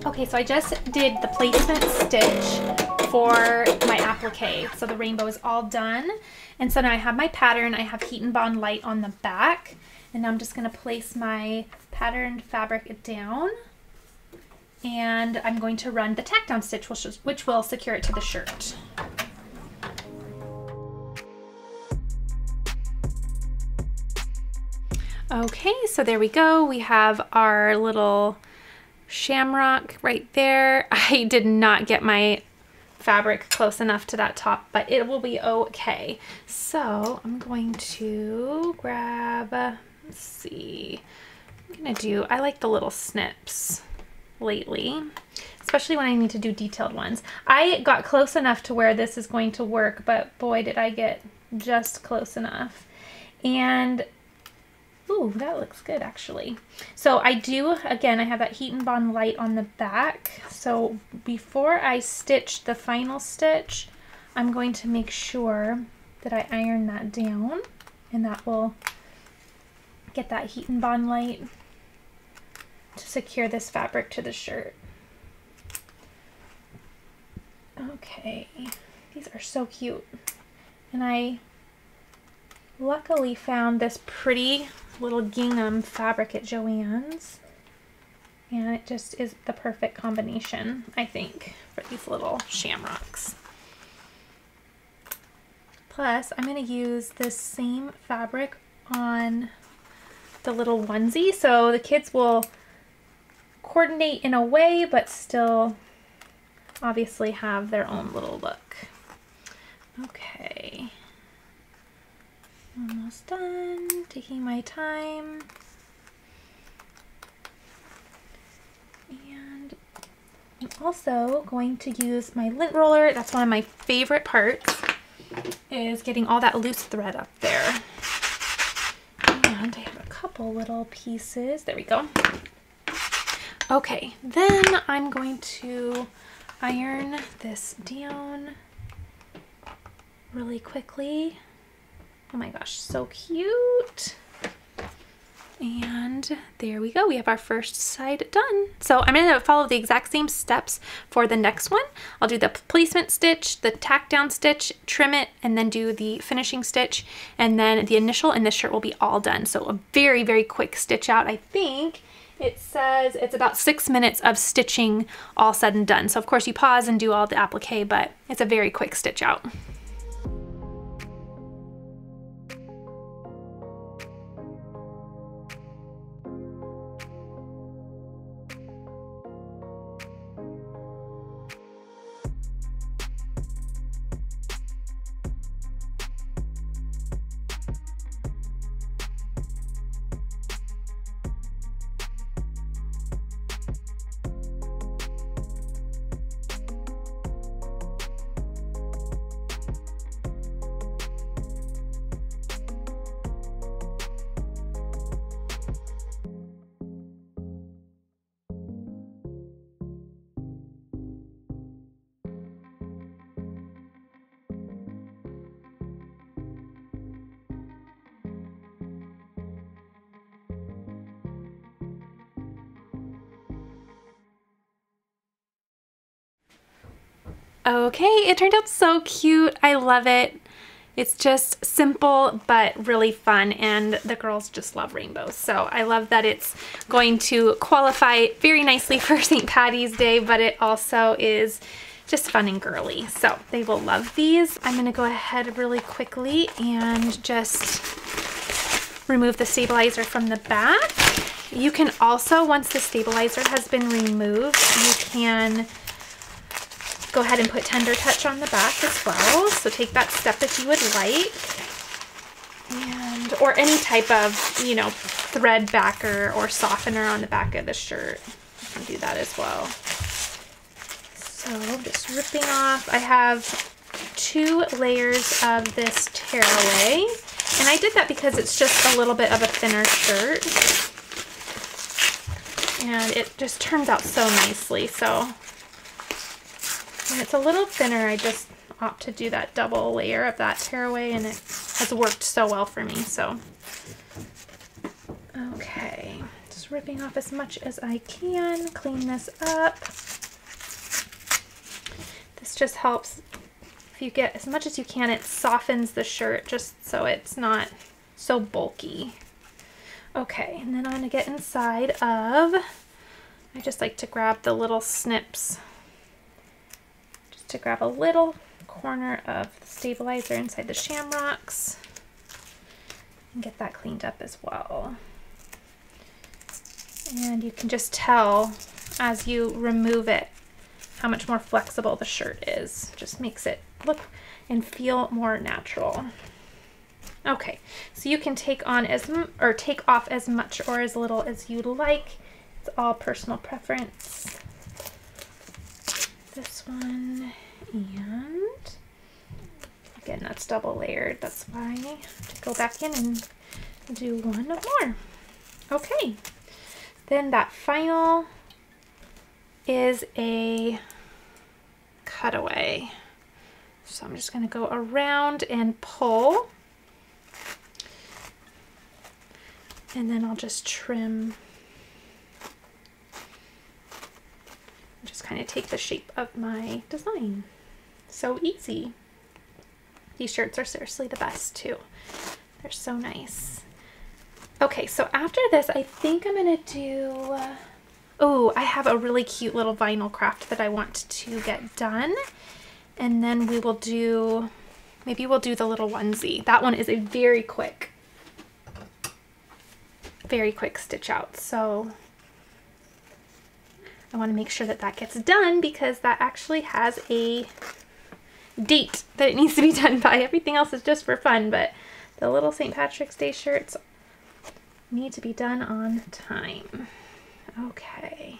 Okay, so I just did the placement stitch for my applique. So the rainbow is all done. And so now I have my pattern. I have heat and bond light on the back. And now I'm just going to place my patterned fabric down. And I'm going to run the tack down stitch, which will secure it to the shirt. Okay, so there we go. We have our little shamrock right there. I did not get my fabric close enough to that top, but it will be okay. So I'm going to grab, let's see, I'm gonna do, I like the little snips lately, especially when I need to do detailed ones. I got close enough to where this is going to work, but boy, did I get just close enough. And ooh, that looks good actually. So I do, again, I have that heat and bond light on the back. So before I stitch the final stitch, I'm going to make sure that I iron that down, and that will get that heat and bond light to secure this fabric to the shirt. Okay, these are so cute. And I luckily found this pretty little gingham fabric at Joann's, and it just is the perfect combination, I think, for these little shamrocks. Plus, I'm going to use this same fabric on the little onesie, so the kids will coordinate in a way, but still obviously have their own little look. Okay. Almost done, taking my time. And I'm also going to use my lint roller. That's one of my favorite parts, is getting all that loose thread up there. And I have a couple little pieces. There we go. Okay, then I'm going to iron this down really quickly. Oh my gosh, so cute. And there we go. We have our first side done. So I'm going to follow the exact same steps for the next one. I'll do the placement stitch, the tack down stitch, trim it, and then do the finishing stitch, and then the initial, and the shirt will be all done. So a very, very quick stitch out. I think it says it's about six minutes of stitching all said and done. So of course you pause and do all the applique, but it's a very quick stitch out. Okay, it turned out so cute. I love it. It's just simple but really fun, and the girls just love rainbows. So I love that it's going to qualify very nicely for Saint Patty's Day, but it also is just fun and girly. So they will love these. I'm gonna go ahead really quickly and just remove the stabilizer from the back. You can also, once the stabilizer has been removed, you can go ahead and put Tender Touch on the back as well. So take that step if you would like. And, or any type of, you know, thread backer or softener on the back of the shirt. You can do that as well. So I'm just ripping off. I have two layers of this tearaway. And I did that because it's just a little bit of a thinner shirt. And it just turns out so nicely. So when it's a little thinner, I just opt to do that double layer of that tearaway, and it has worked so well for me. So, okay, just ripping off as much as I can, clean this up. This just helps, if you get as much as you can, it softens the shirt just so it's not so bulky. Okay, and then I'm gonna get inside of, I just like to grab the little snips to grab a little corner of the stabilizer inside the shamrocks and get that cleaned up as well. And you can just tell as you remove it how much more flexible the shirt is. Just makes it look and feel more natural. Okay, so you can take on as m or take off as much or as little as you like. It's all personal preference. This one, and again, that's double layered. That's why I have to go back in and do one more. Okay, then that final is a cutaway. So I'm just gonna go around and pull, and then I'll just trim. Just kind of take the shape of my design. So easy. These shirts are seriously the best too. They're so nice. Okay, so after this, I think I'm gonna do, uh, oh, I have a really cute little vinyl craft that I want to get done. And then we will do, maybe we'll do the little onesie. That one is a very quick, very quick stitch out. So I want to make sure that that gets done because that actually has a date that it needs to be done by. Everything else is just for fun, but the little Saint Patrick's Day shirts need to be done on time. Okay.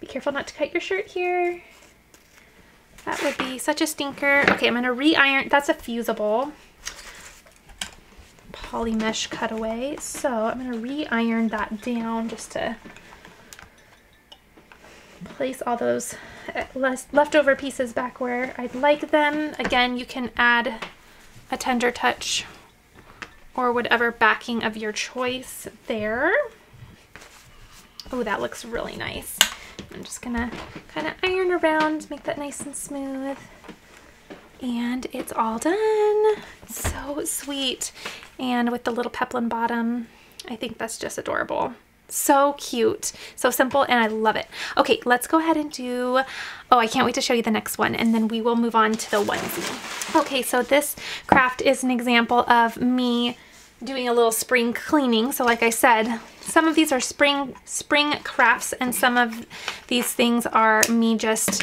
Be careful not to cut your shirt here. That would be such a stinker. Okay, I'm going to re-iron. That's a fusible poly mesh cutaway. So I'm going to re-iron that down just to place all those leftover pieces back where I'd like them. Again, you can add a Tender Touch or whatever backing of your choice there. Oh, that looks really nice. I'm just gonna kind of iron around, make that nice and smooth. And it's all done. So sweet. And with the little peplum bottom, I think that's just adorable. So cute, so simple, and I love it. Okay, let's go ahead and do, oh, I can't wait to show you the next one, and then we will move on to the onesie. Okay, so this craft is an example of me doing a little spring cleaning. So like I said, some of these are spring spring crafts, and some of these things are me just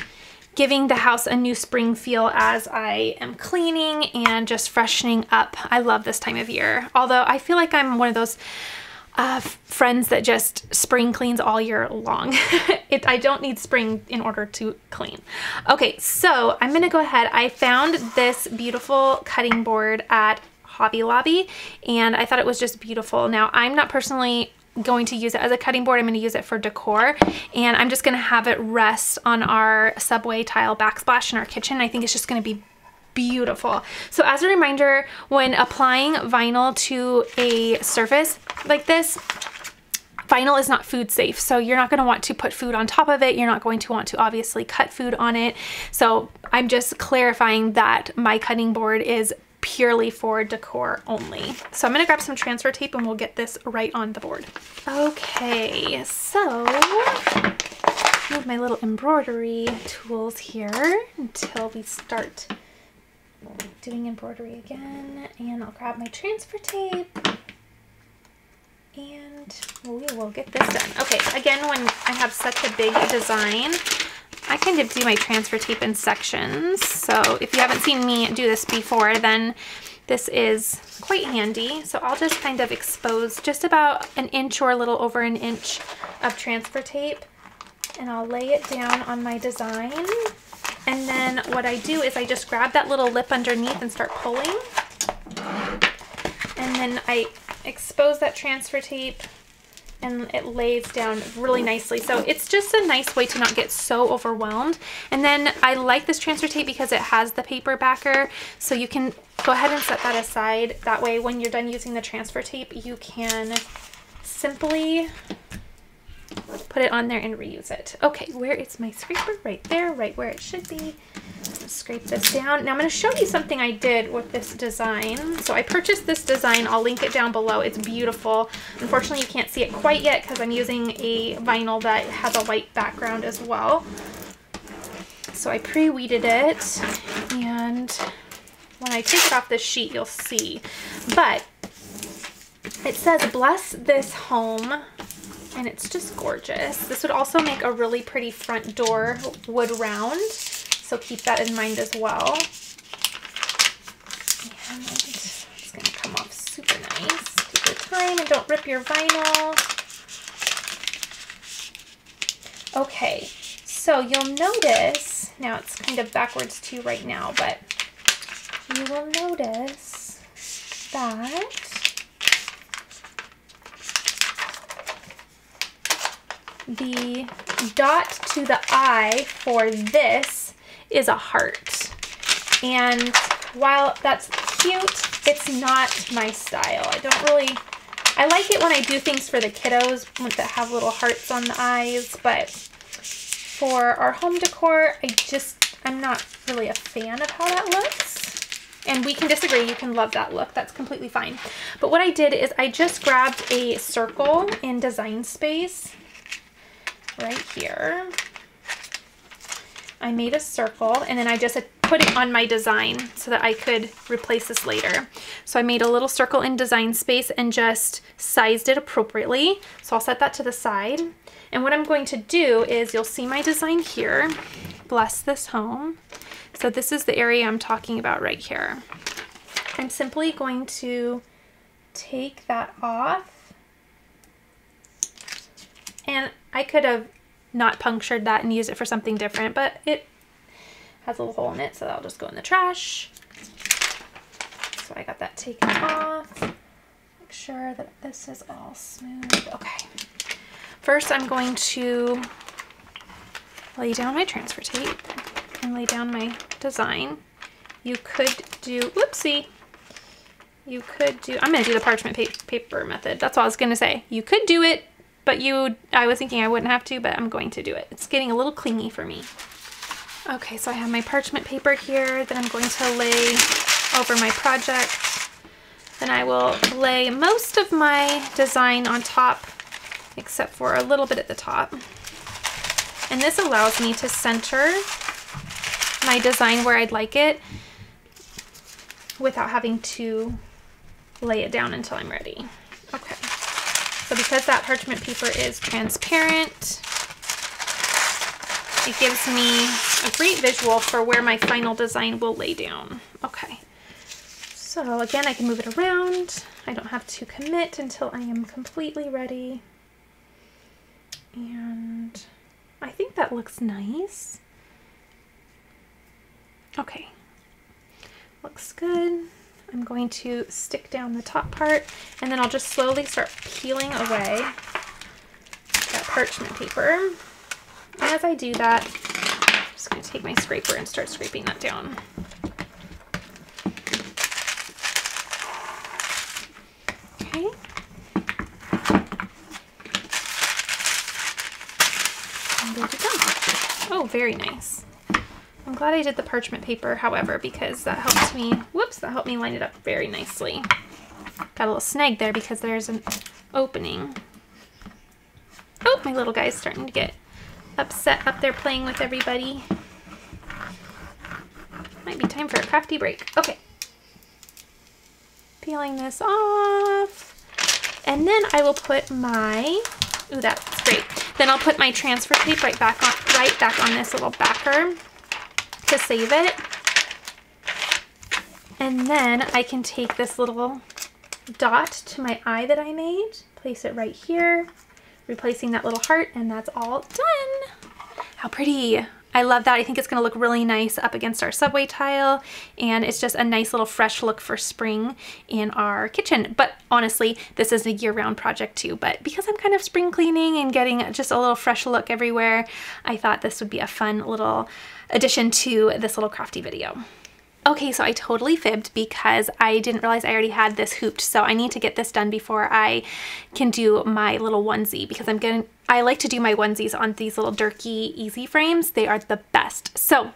giving the house a new spring feel as I am cleaning and just freshening up. I love this time of year, although I feel like I'm one of those Uh, friends that just spring cleans all year long. it, I don't need spring in order to clean. Okay, so I'm gonna go ahead. I found this beautiful cutting board at Hobby Lobby, and I thought it was just beautiful. Now, I'm not personally going to use it as a cutting board. I'm gonna use it for decor, and I'm just gonna have it rest on our subway tile backsplash in our kitchen. I think it's just gonna be beautiful. So as a reminder, when applying vinyl to a surface like this, Vinyl is not food safe, so you're not going to want to put food on top of it. You're not going to want to obviously cut food on it. So I'm just clarifying that my cutting board is purely for decor only. So I'm going to grab some transfer tape and we'll get this right on the board. Okay, so move my little embroidery tools here until we start doing embroidery again, and I'll grab my transfer tape and we will get this done. Okay, again, when I have such a big design, I kind of do my transfer tape in sections. So if you haven't seen me do this before, then this is quite handy. So I'll just kind of expose just about an inch or a little over an inch of transfer tape, and I'll lay it down on my design. And then what I do is I just grab that little lip underneath and start pulling. And then I expose that transfer tape and it lays down really nicely. So it's just a nice way to not get so overwhelmed. And then I like this transfer tape because it has the paper backer. So you can go ahead and set that aside. That way when you're done using the transfer tape, you can simply put it on there and reuse it. Okay, where is my scraper? Right there, right where it should be. Scrape this down. Now I'm going to show you something I did with this design. So I purchased this design. I'll link it down below. It's beautiful. Unfortunately, you can't see it quite yet because I'm using a vinyl that has a white background as well. So I pre-weeded it, and when I take it off this sheet, you'll see. But it says, "Bless this home." And it's just gorgeous. This would also make a really pretty front door wood round, so keep that in mind as well. And it's going to come off super nice. Take your time and don't rip your vinyl. Okay, so you'll notice, now it's kind of backwards too right now, but you will notice that the dot to the I for this is a heart. And while that's cute, it's not my style. I don't really, I like it when I do things for the kiddos that have little hearts on the eyes, but for our home decor, I just, I'm not really a fan of how that looks. And we can disagree. You can love that look. That's completely fine. But what I did is I just grabbed a circle in Design Space. Right here, I made a circle, and then I just put it on my design so that I could replace this later. So I made a little circle in Design Space and just sized it appropriately. So I'll set that to the side. And what I'm going to do is, you'll see my design here, "Bless this home." So this is the area I'm talking about right here. I'm simply going to take that off. And I could have not punctured that and used it for something different, but it has a little hole in it, so that'll just go in the trash. So I got that taken off. Make sure that this is all smooth. Okay. First, I'm going to lay down my transfer tape and lay down my design. You could do, whoopsie. You could do, I'm going to do the parchment pa- paper method. That's all I was going to say. You could do it. But you, I was thinking I wouldn't have to, but I'm going to do it. It's getting a little clingy for me. Okay, so I have my parchment paper here that I'm going to lay over my project. Then I will lay most of my design on top, except for a little bit at the top. And this allows me to center my design where I'd like it without having to lay it down until I'm ready. Okay. So because that parchment paper is transparent, it gives me a great visual for where my final design will lay down. Okay, so again, I can move it around. I don't have to commit until I am completely ready. And I think that looks nice. Okay, looks good. I'm going to stick down the top part, and then I'll just slowly start peeling away that parchment paper. As I do that, I'm just going to take my scraper and start scraping that down. Okay. very nice. I'm glad I did the parchment paper, however, because that helped me, whoops, that helped me line it up very nicely. Got a little snag there because there's an opening. Oh, my little guy's starting to get upset up there playing with everybody. Might be time for a crafty break. Okay. Peeling this off. And then I will put my, ooh, that's great. Then I'll put my transfer tape right back on, right back on this little backer to save it, and then I can take this little dot to my eye that I made, place it right here, replacing that little heart, and that's all done. How pretty. I love that. I think it's going to look really nice up against our subway tile, and it's just a nice little fresh look for spring in our kitchen. But honestly, this is a year-round project too, but because I'm kind of spring cleaning and getting just a little fresh look everywhere, I thought this would be a fun little addition to this little crafty video. Okay, so I totally fibbed because I didn't realize I already had this hooped, so I need to get this done before I can do my little onesie, because I'm gonna, I like to do my onesies on these little Durky E Z frames. They are the best. So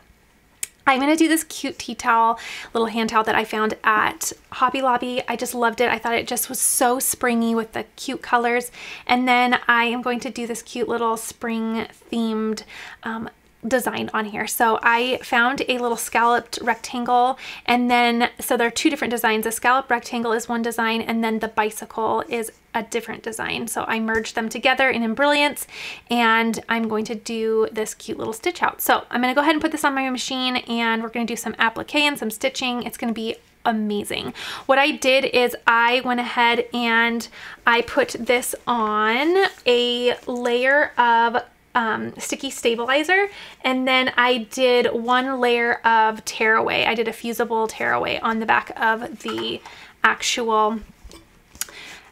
I'm gonna do this cute tea towel, little hand towel that I found at Hobby Lobby. I just loved it. I thought it just was so springy with the cute colors. And then I am going to do this cute little spring themed um, design on here. So I found a little scalloped rectangle, and then so there are two different designs. The scalloped rectangle is one design, and then the bicycle is a different design. So I merged them together in Embrilliance, and I'm going to do this cute little stitch out. So I'm going to go ahead and put this on my machine, and we're going to do some applique and some stitching. It's going to be amazing. What I did is I went ahead and I put this on a layer of Um, sticky stabilizer, and then I did one layer of tearaway. I did a fusible tearaway on the back of the actual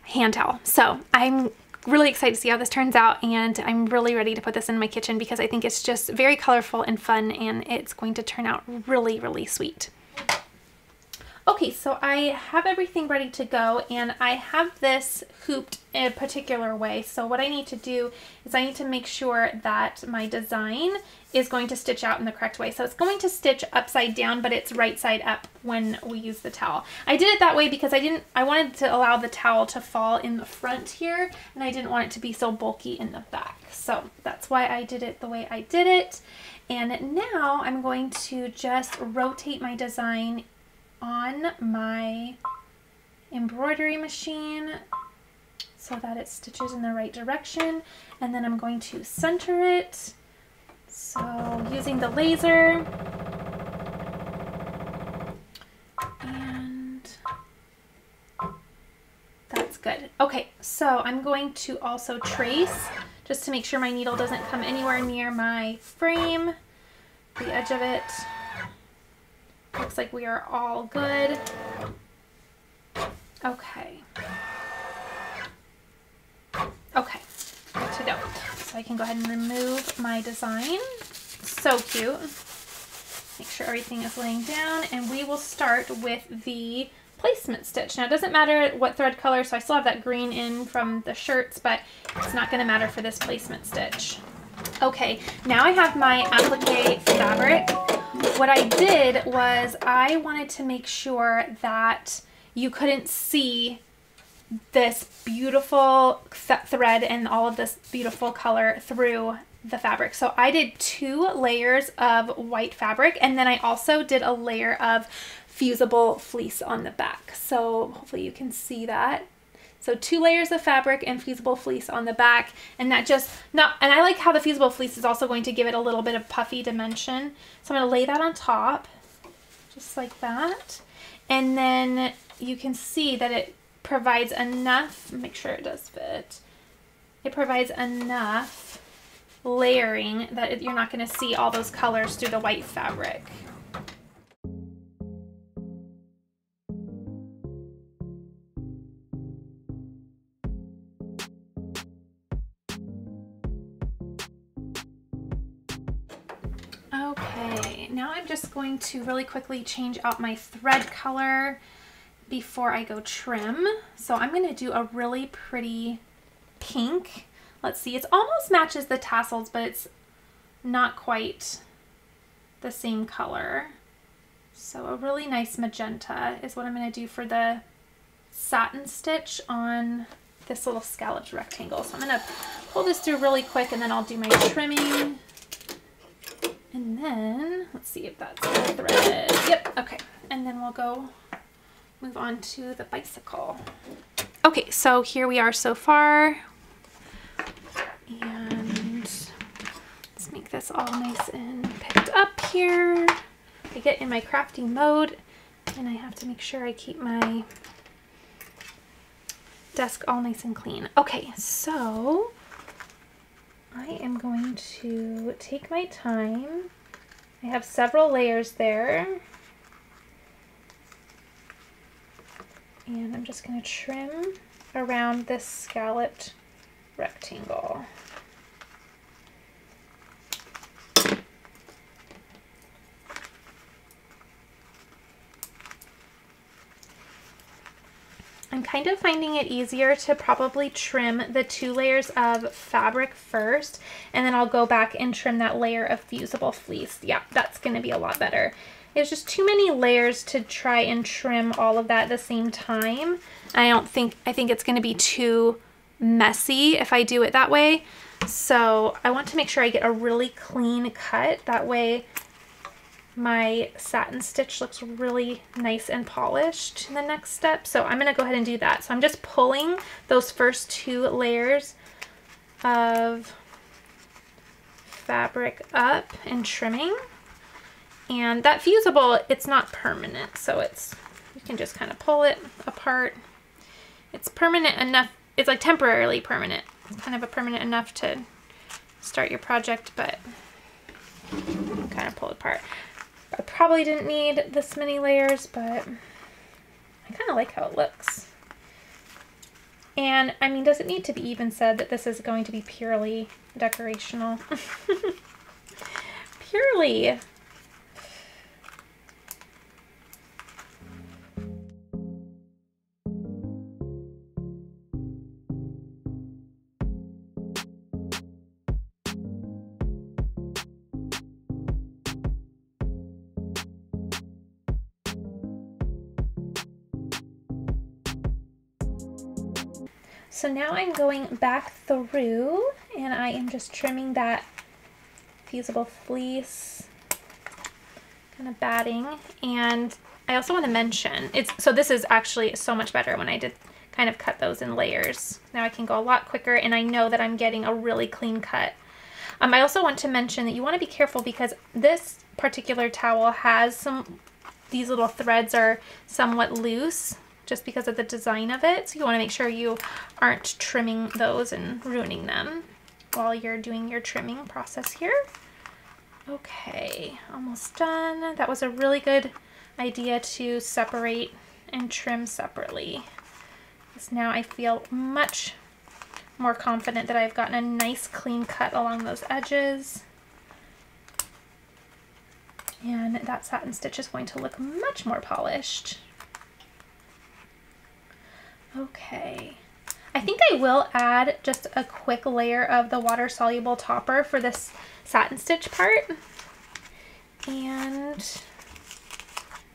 hand towel. So I'm really excited to see how this turns out, and I'm really ready to put this in my kitchen because I think it's just very colorful and fun, and it's going to turn out really, really sweet. Okay, so I have everything ready to go, and I have this hooped in a particular way. So what I need to do is I need to make sure that my design is going to stitch out in the correct way. So it's going to stitch upside down, but it's right side up when we use the towel. I did it that way because I didn't, I wanted to allow the towel to fall in the front here, and I didn't want it to be so bulky in the back. So that's why I did it the way I did it. And now I'm going to just rotate my design on my embroidery machine so that it stitches in the right direction, and then I'm going to center it. So using the laser, and that's good. Okay, so I'm going to also trace just to make sure my needle doesn't come anywhere near my frame, the edge of it. Looks like we are all good. Okay. Okay, good to go. So I can go ahead and remove my design. So cute. Make sure everything is laying down, and we will start with the placement stitch. Now it doesn't matter what thread color, so I still have that green in from the shirts, but it's not gonna matter for this placement stitch. Okay, now I have my applique fabric. What I did was I wanted to make sure that you couldn't see this beautiful thread and all of this beautiful color through the fabric. So I did two layers of white fabric, and then I also did a layer of fusible fleece on the back. So hopefully you can see that. So two layers of fabric and fusible fleece on the back, and that just, not, and I like how the fusible fleece is also going to give it a little bit of puffy dimension. So I'm gonna lay that on top, just like that. And then you can see that it provides enough, make sure it does fit, it provides enough layering that it, you're not gonna see all those colors through the white fabric. Now I'm just going to really quickly change out my thread color before I go trim. So I'm going to do a really pretty pink. Let's see, it almost matches the tassels, but it's not quite the same color. So a really nice magenta is what I'm going to do for the satin stitch on this little scalloped rectangle. So I'm going to pull this through really quick and then I'll do my trimming. And then, let's see if that's threaded. Yep, okay. And then we'll go move on to the bicycle. Okay, so here we are so far. And let's make this all nice and picked up here. I get in my crafting mode and I have to make sure I keep my desk all nice and clean. Okay, so I am going to take my time. I have several layers there. And I'm just going to trim around this scalloped rectangle. I'm kind of finding it easier to probably trim the two layers of fabric first, and then I'll go back and trim that layer of fusible fleece. Yeah, that's going to be a lot better. It's just too many layers to try and trim all of that at the same time. I don't think, I think it's going to be too messy if I do it that way. So I want to make sure I get a really clean cut. That way my satin stitch looks really nice and polished in the next step. So I'm going to go ahead and do that. So I'm just pulling those first two layers of fabric up and trimming. And that fusible, it's not permanent, so it's, you can just kind of pull it apart. It's permanent enough, it's like temporarily permanent. It's kind of a permanent enough to start your project, but kind of pull it apart. I probably didn't need this many layers, but I kind of like how it looks. And I mean, does it need to be even said that this is going to be purely decorational? Purely. So now I'm going back through and I am just trimming that fusible fleece, kind of batting. And I also want to mention, it's so this is actually so much better when I did kind of cut those in layers. Now I can go a lot quicker and I know that I'm getting a really clean cut. Um, I also want to mention that you want to be careful because this particular towel has some, these little threads are somewhat loose, just because of the design of it. So you want to make sure you aren't trimming those and ruining them while you're doing your trimming process here. Okay, almost done. That was a really good idea to separate and trim separately. Because now I feel much more confident that I've gotten a nice clean cut along those edges. And that satin stitch is going to look much more polished. Okay, I think I will add just a quick layer of the water-soluble topper for this satin stitch part. And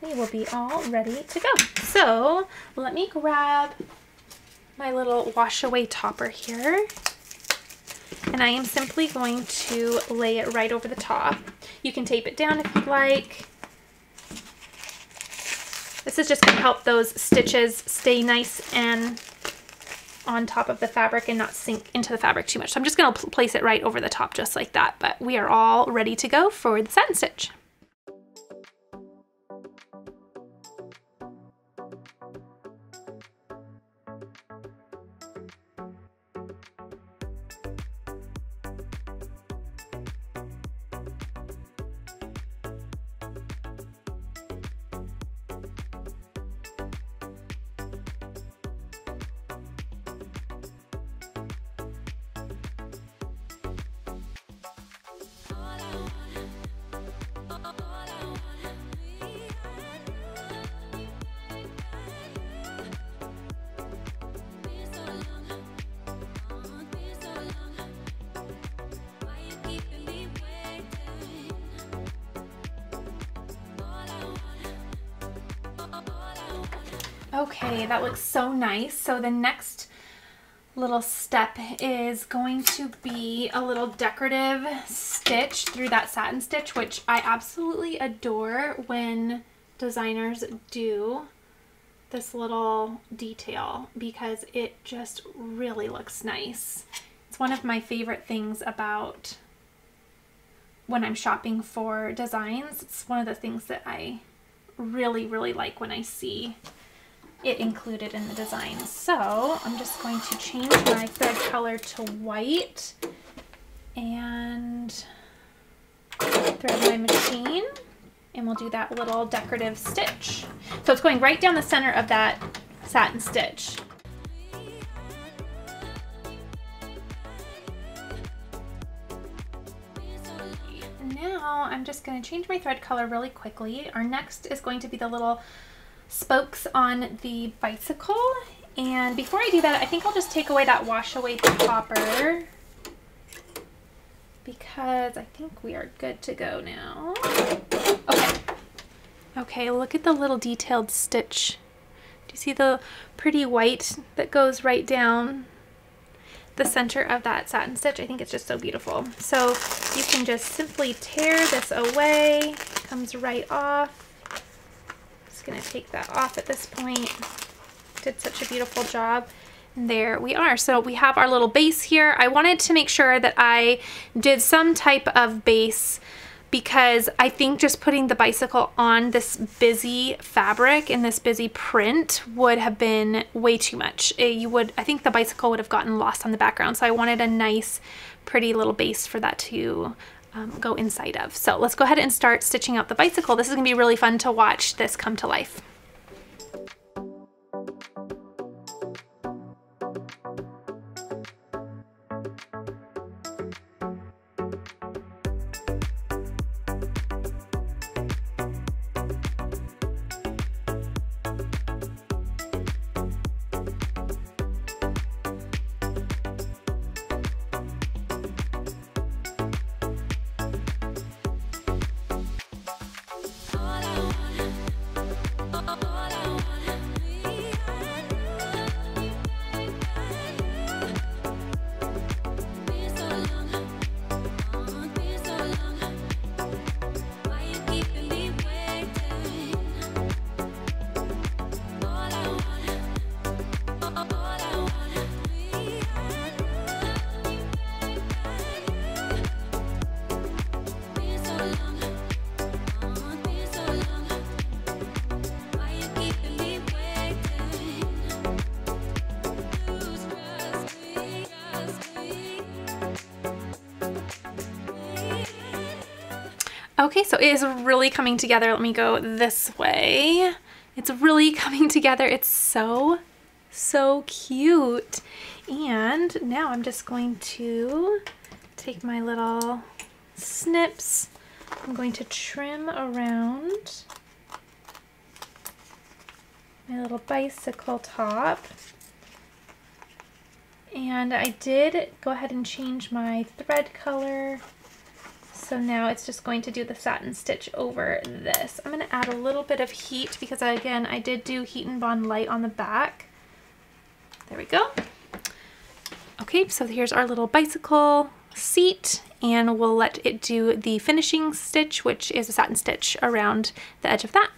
we will be all ready to go. So let me grab my little wash-away topper here. And I am simply going to lay it right over the top. You can tape it down if you'd like. This is just going to help those stitches stay nice and on top of the fabric and not sink into the fabric too much. So I'm just going to place it right over the top just like that, but we are all ready to go for the satin stitch. Okay, that looks so nice. So the next little step is going to be a little decorative stitch through that satin stitch, which I absolutely adore when designers do this little detail because it just really looks nice. It's one of my favorite things about when I'm shopping for designs. It's one of the things that I really, really like when I see it included in the design. So I'm just going to change my third color to white and thread my machine, and we'll do that little decorative stitch. So it's going right down the center of that satin stitch. Now I'm just going to change my thread color really quickly. Our next is going to be the little spokes on the bicycle, and before I do that, I think I'll just take away that wash away topper because I think we are good to go now. Okay. Okay, look at the little detailed stitch. Do you see the pretty white that goes right down the center of that satin stitch? I think it's just so beautiful. So you can just simply tear this away. It comes right off. Gonna take that off at this point. Did such a beautiful job. And there we are. So we have our little base here. I wanted to make sure that I did some type of base because I think just putting the bicycle on this busy fabric and this busy print would have been way too much. It, you would, I think the bicycle would have gotten lost on the background. So I wanted a nice, pretty little base for that to Um, go inside of. So let's go ahead and start stitching out the bicycle. This is gonna be really fun to watch this come to life. Okay, so it is really coming together. Let me go this way. It's really coming together. It's so, so cute. And now I'm just going to take my little snips. I'm going to trim around my little bicycle top. And I did go ahead and change my thread color. So now it's just going to do the satin stitch over this. I'm gonna add a little bit of heat because I, again, I did do Heat and Bond Light on the back. There we go. Okay, so here's our little bicycle seat, and we'll let it do the finishing stitch, which is a satin stitch around the edge of that.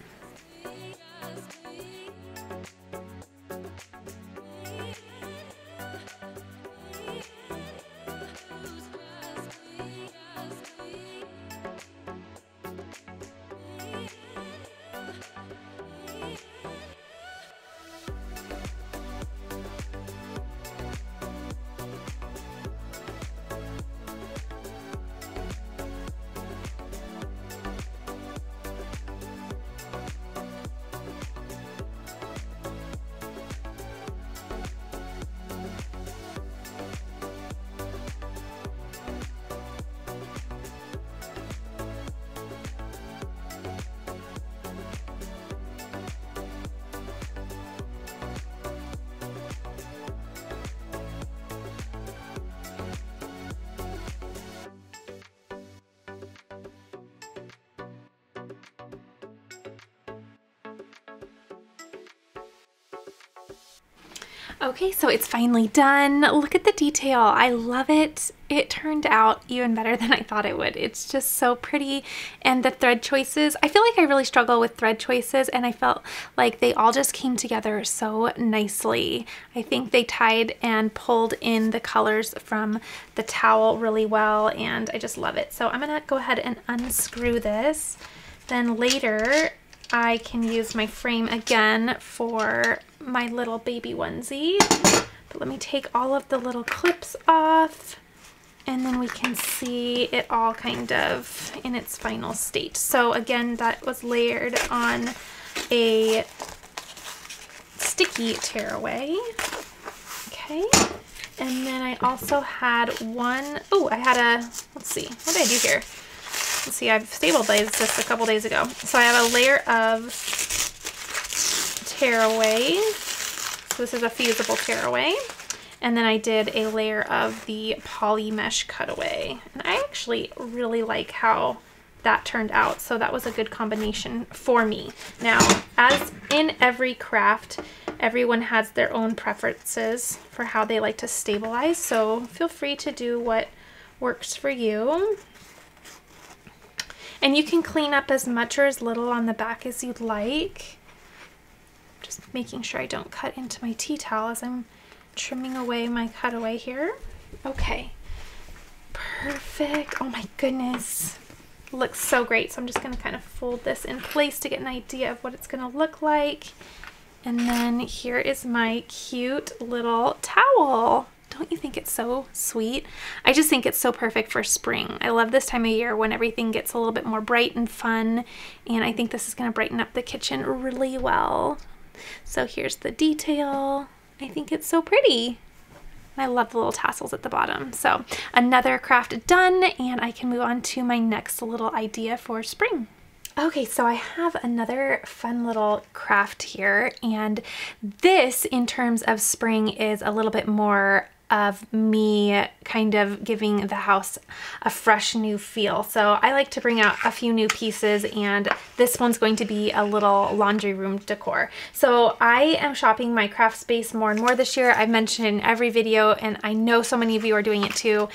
Okay, so it's finally done. Look at the detail. I love it. It turned out even better than I thought it would. It's just so pretty. And the thread choices, I feel like I really struggle with thread choices, and I felt like they all just came together so nicely. I think they tied and pulled in the colors from the towel really well, and I just love it. So I'm gonna go ahead and unscrew this. Then later, I can use my frame again for my little baby onesie. But let me take all of the little clips off, and then we can see it all kind of in its final state. So again, that was layered on a sticky tearaway. Okay, and then I also had one, oh, I had a, let's see, what did I do here? Let's see, I've stabilized this a couple days ago. So I have a layer of tearaway. So this is a fusible tearaway. And then I did a layer of the poly mesh cutaway. And I actually really like how that turned out. So that was a good combination for me. Now, as in every craft, everyone has their own preferences for how they like to stabilize. So feel free to do what works for you. And you can clean up as much or as little on the back as you'd like. Just making sure I don't cut into my tea towel as I'm trimming away my cutaway here. Okay, perfect. Oh my goodness, looks so great. So I'm just gonna kind of fold this in place to get an idea of what it's gonna look like. And then here is my cute little towel. Don't you think it's so sweet? I just think it's so perfect for spring. I love this time of year when everything gets a little bit more bright and fun, and I think this is going to brighten up the kitchen really well. So here's the detail. I think it's so pretty. I love the little tassels at the bottom. So another craft done, and I can move on to my next little idea for spring. Okay, so I have another fun little craft here, and this in terms of spring is a little bit more of me kind of giving the house a fresh new feel. So I like to bring out a few new pieces, and this one's going to be a little laundry room decor. So I am shopping my craft space more and more this year. I've mentioned in every video, and I know so many of you are doing it too.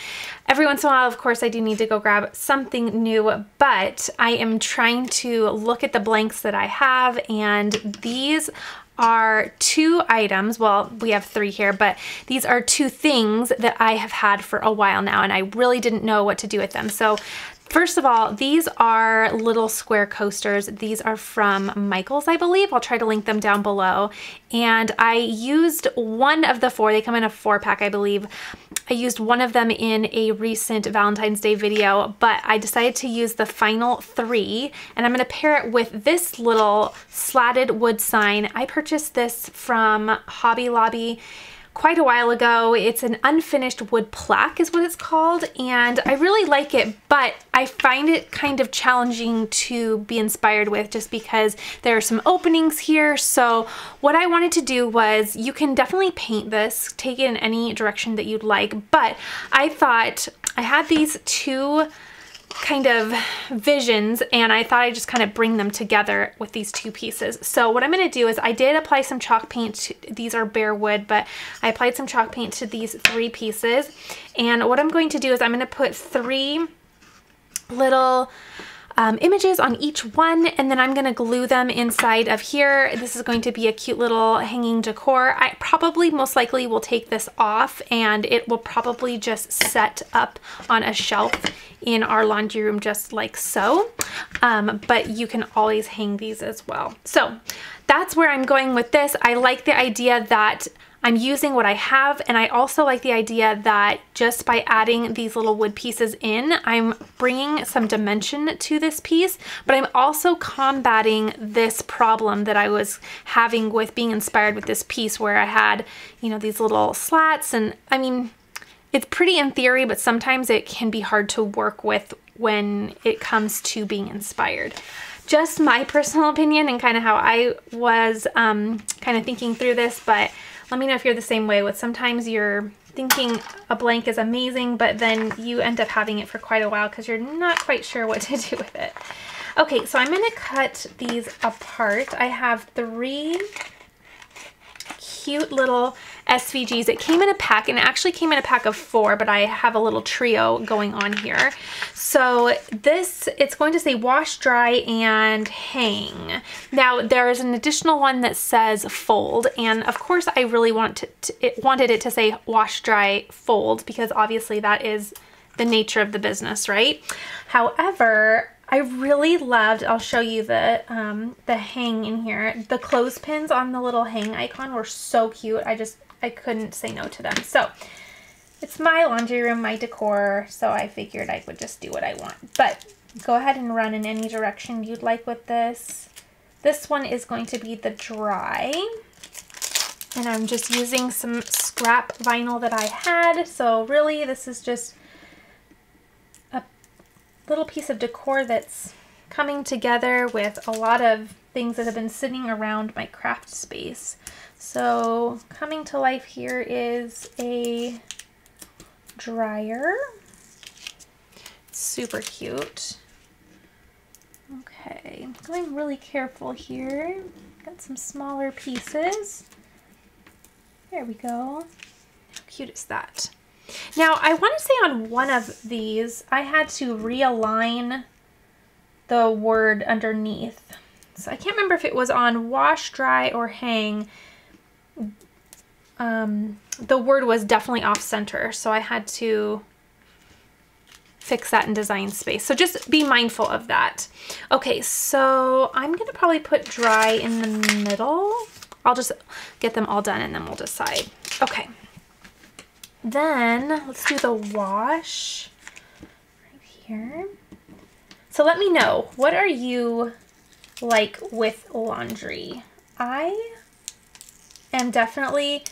Every once in a while, of course, I do need to go grab something new, but I am trying to look at the blanks that I have, and these are two items, well, we have three here, but these are two things that I have had for a while now, and I really didn't know what to do with them. So first of all, these are little square coasters. These are from Michaels, I believe. I'll try to link them down below. And I used one of the four. They come in a four pack, I believe. I used one of them in a recent Valentine's Day video, but I decided to use the final three, and I'm gonna pair it with this little slatted wood sign. I purchased this from Hobby Lobby quite a while ago. It's an unfinished wood plaque is what it's called, and I really like it, but I find it kind of challenging to be inspired with just because there are some openings here. So what I wanted to do was, you can definitely paint this, take it in any direction that you'd like, but I thought I had these two kind of visions, and I thought I'd just kind of bring them together with these two pieces. So what I'm going to do is I did apply some chalk paint to, these are bare wood, but I applied some chalk paint to these three pieces. And what I'm going to do is I'm going to put three little Um, images on each one, and then I'm gonna glue them inside of here. This is going to be a cute little hanging decor. I probably most likely will take this off, and it will probably just set up on a shelf in our laundry room just like so, um, but you can always hang these as well. So that's where I'm going with this. I like the idea that I'm using what I have, and I also like the idea that just by adding these little wood pieces in, I'm bringing some dimension to this piece, but I'm also combating this problem that I was having with being inspired with this piece where I had, you know, these little slats, and I mean, it's pretty in theory, but sometimes it can be hard to work with when it comes to being inspired. Just my personal opinion and kind of how I was um, kind of thinking through this, but let me know if you're the same way with sometimes you're thinking a blank is amazing, but then you end up having it for quite a while because you're not quite sure what to do with it. Okay, so I'm going to cut these apart. I have three cute little S V Gs. It came in a pack, and it actually came in a pack of four, but I have a little trio going on here. So this, it's going to say wash, dry, and hang. Now there is an additional one that says fold, and of course I really want to, it wanted it to say wash, dry, fold, because obviously that is the nature of the business, right? However, I really loved, I'll show you the um, the hang in here. The clothespins on the little hang icon were so cute. I just, I couldn't say no to them. So it's my laundry room, my decor, so I figured I would just do what I want. But go ahead and run in any direction you'd like with this. This one is going to be the dry. And I'm just using some scrap vinyl that I had. So really, this is just little piece of decor that's coming together with a lot of things that have been sitting around my craft space. So coming to life here is a dryer. Super cute. Okay, I'm going really careful here. Got some smaller pieces. There we go. How cute is that? Now, I want to say on one of these, I had to realign the word underneath. So I can't remember if it was on wash, dry, or hang. Um, the word was definitely off center, so I had to fix that in Design Space. So just be mindful of that. Okay, so I'm going to probably put dry in the middle. I'll just get them all done and then we'll decide. Okay. Then let's do the wash right here. So let me know, what are you like with laundry? I am definitely,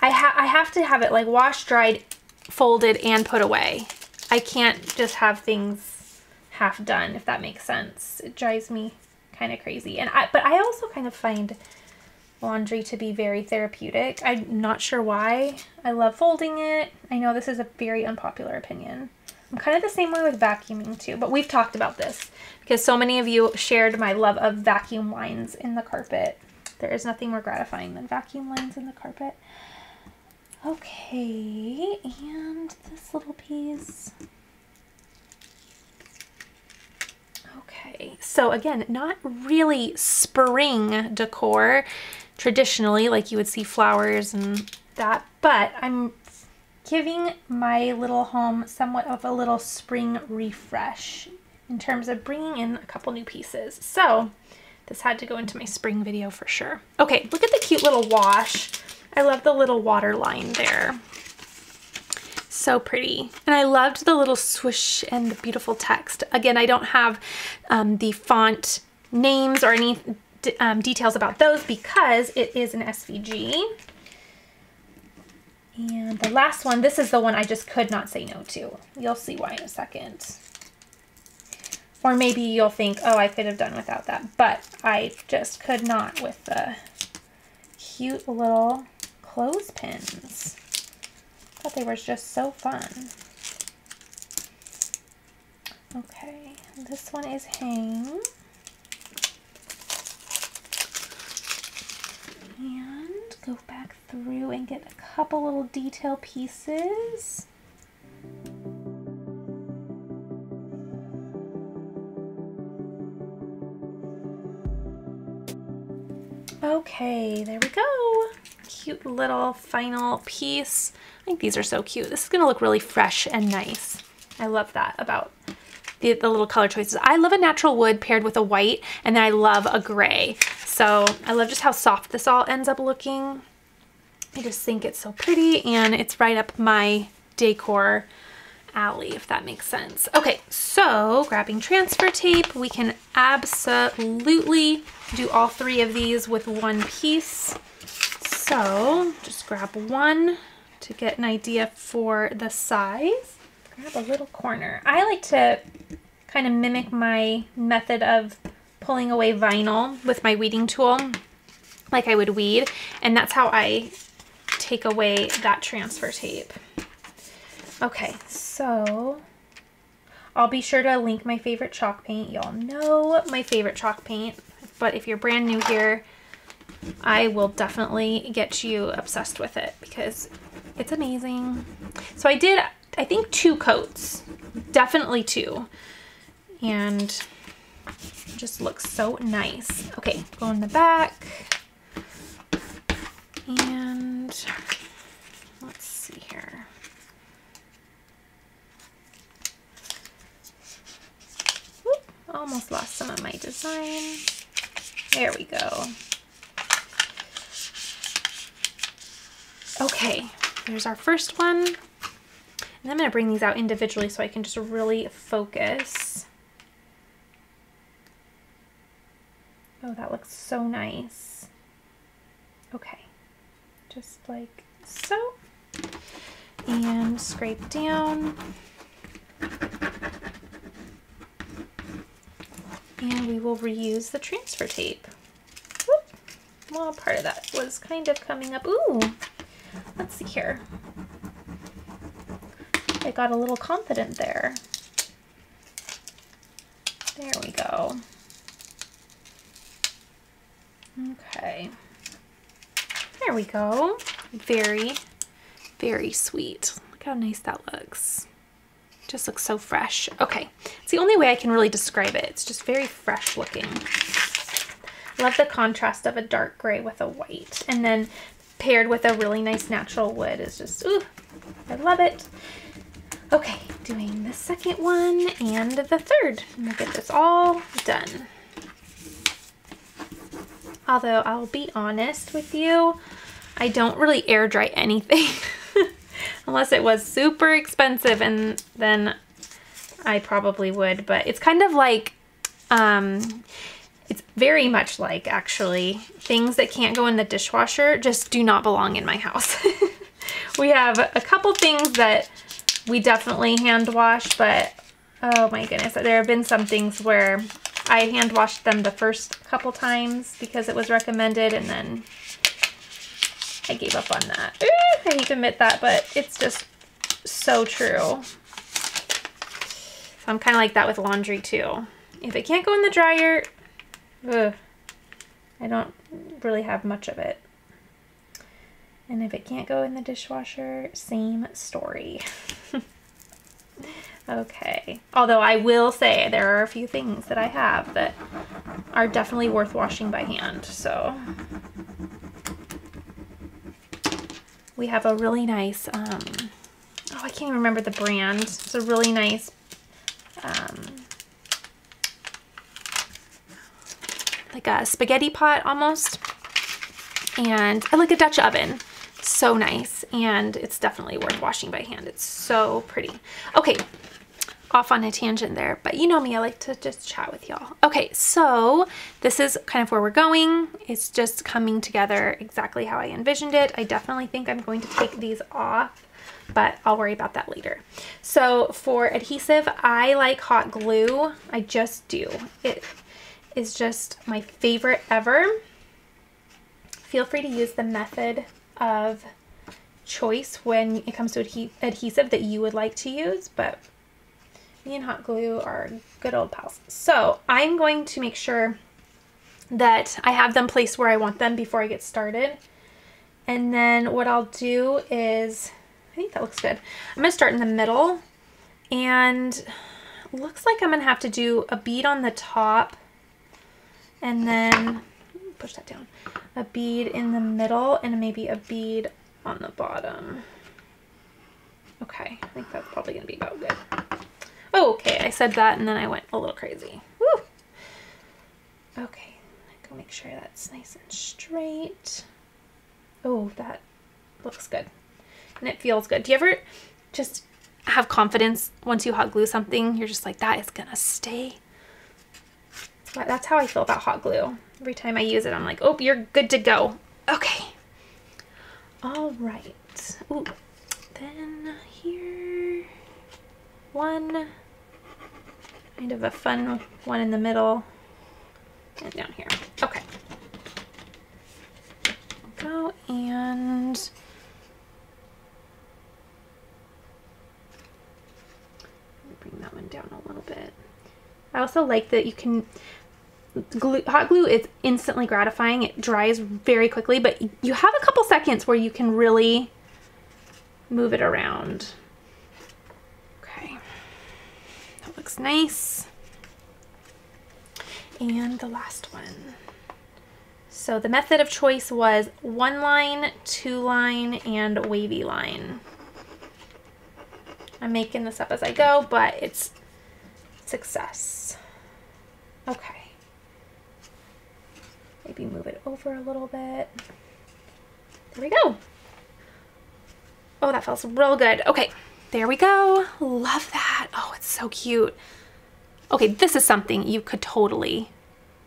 I, ha I have to have it like washed, dried, folded, and put away. I can't just have things half done, if that makes sense. It drives me kind of crazy. And I, but I also kind of find laundry to be very therapeutic. I'm not sure why. I love folding it. I know this is a very unpopular opinion. I'm kind of the same way with vacuuming too, but we've talked about this because so many of you shared my love of vacuum lines in the carpet. There is nothing more gratifying than vacuum lines in the carpet. Okay, and this little piece. Okay, so again, not really spring decor traditionally, like you would see flowers and that, but I'm giving my little home somewhat of a little spring refresh in terms of bringing in a couple new pieces. So this had to go into my spring video for sure. Okay, look at the cute little wash. I love the little water line there. So pretty. And I loved the little swoosh and the beautiful text. Again, I don't have um, the font names or any D um, details about those because it is an S V G. And the last one, this is the one I just could not say no to. You'll see why in a second. Or maybe you'll think, oh, I could have done without that, but I just could not with the cute little clothespins. I thought they were just so fun. Okay, this one is hang. And go back through and get a couple little detail pieces. Okay, there we go. Cute little final piece. I think these are so cute. This is going to look really fresh and nice. I love that about the, the little color choices. I love a natural wood paired with a white, and then I love a gray. So I love just how soft this all ends up looking. I just think it's so pretty, and it's right up my decor alley, if that makes sense. Okay, so grabbing transfer tape, we can absolutely do all three of these with one piece. So just grab one to get an idea for the size. Grab a little corner. I like to kind of mimic my method of pulling away vinyl with my weeding tool, like I would weed, and that's how I take away that transfer tape. Okay, so I'll be sure to link my favorite chalk paint. Y'all know my favorite chalk paint, but if you're brand new here, I will definitely get you obsessed with it because it's amazing. So I did, I think, two coats, definitely two, and it just looks so nice. Okay, go in the back, and let's see here. Oop, almost lost some of my design. There we go. Okay, there's our first one. And I'm going to bring these out individually so I can just really focus. Oh, that looks so nice. Okay, just like so. And scrape down. And we will reuse the transfer tape. Whoop. Well, part of that was kind of coming up. Ooh. Let's see here. I got a little confident there. There we go. Okay. There we go. Very, very sweet. Look how nice that looks. Just looks so fresh. Okay. It's the only way I can really describe it. It's just very fresh looking. Love the contrast of a dark gray with a white. And then paired with a really nice natural wood is just, ooh, I love it. Okay, doing the second one and the third. I'm gonna get this all done. Although I'll be honest with you, I don't really air dry anything unless it was super expensive, and then I probably would, but it's kind of like, um, it's very much like, actually, things that can't go in the dishwasher just do not belong in my house. We have a couple things that we definitely hand wash, but oh my goodness, there have been some things where I hand washed them the first couple times because it was recommended, and then I gave up on that. Ooh, I hate to admit that, but it's just so true. So I'm kind of like that with laundry too. If it can't go in the dryer, ugh, I don't really have much of it. And if it can't go in the dishwasher, same story. Okay. Although I will say there are a few things that I have that are definitely worth washing by hand. So we have a really nice, um, oh, I can't even remember the brand. It's a really nice, um, like a spaghetti pot almost, and I like a Dutch oven. So nice, and it's definitely worth washing by hand. It's so pretty. Okay, off on a tangent there, but you know me, I like to just chat with y'all. Okay, so this is kind of where we're going. It's just coming together exactly how I envisioned it. I definitely think I'm going to take these off, but I'll worry about that later. So for adhesive, I like hot glue. I just do. It is just my favorite ever. Feel free to use the method of choice when it comes to adhe adhesive that you would like to use, but me and hot glue are good old pals. So I'm going to make sure that I have them placed where I want them before I get started. And then what I'll do is, I think that looks good. I'm gonna start in the middle, and looks like I'm gonna have to do a bead on the top, and then push that down, a bead in the middle, and maybe a bead on the bottom. Okay, I think that's probably gonna be about good. Oh, okay, I said that and then I went a little crazy. Woo! Okay, go make sure that's nice and straight. Oh, that looks good. And it feels good. Do you ever just have confidence once you hot glue something? You're just like, that is gonna stay. That's how I feel about hot glue. Every time I use it, I'm like, oh, you're good to go. Okay. All right. Ooh. Then here, one, kind of a fun one in the middle, and down here. Okay. Go and bring that one down a little bit. I also like that you can glue, hot glue is instantly gratifying. It dries very quickly, but you have a couple seconds where you can really move it around. Okay, that looks nice. And the last one. So the method of choice was one line, two line, and wavy line. I'm making this up as I go, but it's success. Okay. Maybe move it over a little bit. There we go. Oh, that feels real good. Okay, there we go. Love that. Oh, it's so cute. Okay, this is something you could totally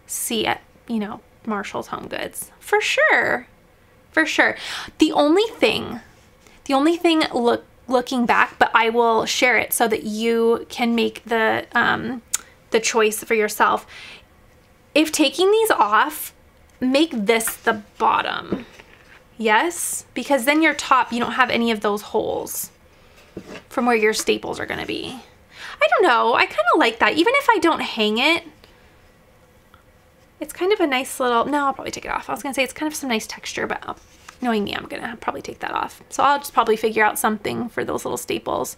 see at, you know, Marshall's Home Goods. For sure. For sure. The only thing, the only thing look, looking back, but I will share it so that you can make the, um, the choice for yourself. If taking these off, make this the bottom. Yes? Because then your top, you don't have any of those holes from where your staples are going to be. I don't know. I kind of like that. Even if I don't hang it, it's kind of a nice little, no, I'll probably take it off. I was going to say it's kind of some nice texture, but knowing me, I'm going to probably take that off. So I'll just probably figure out something for those little staples.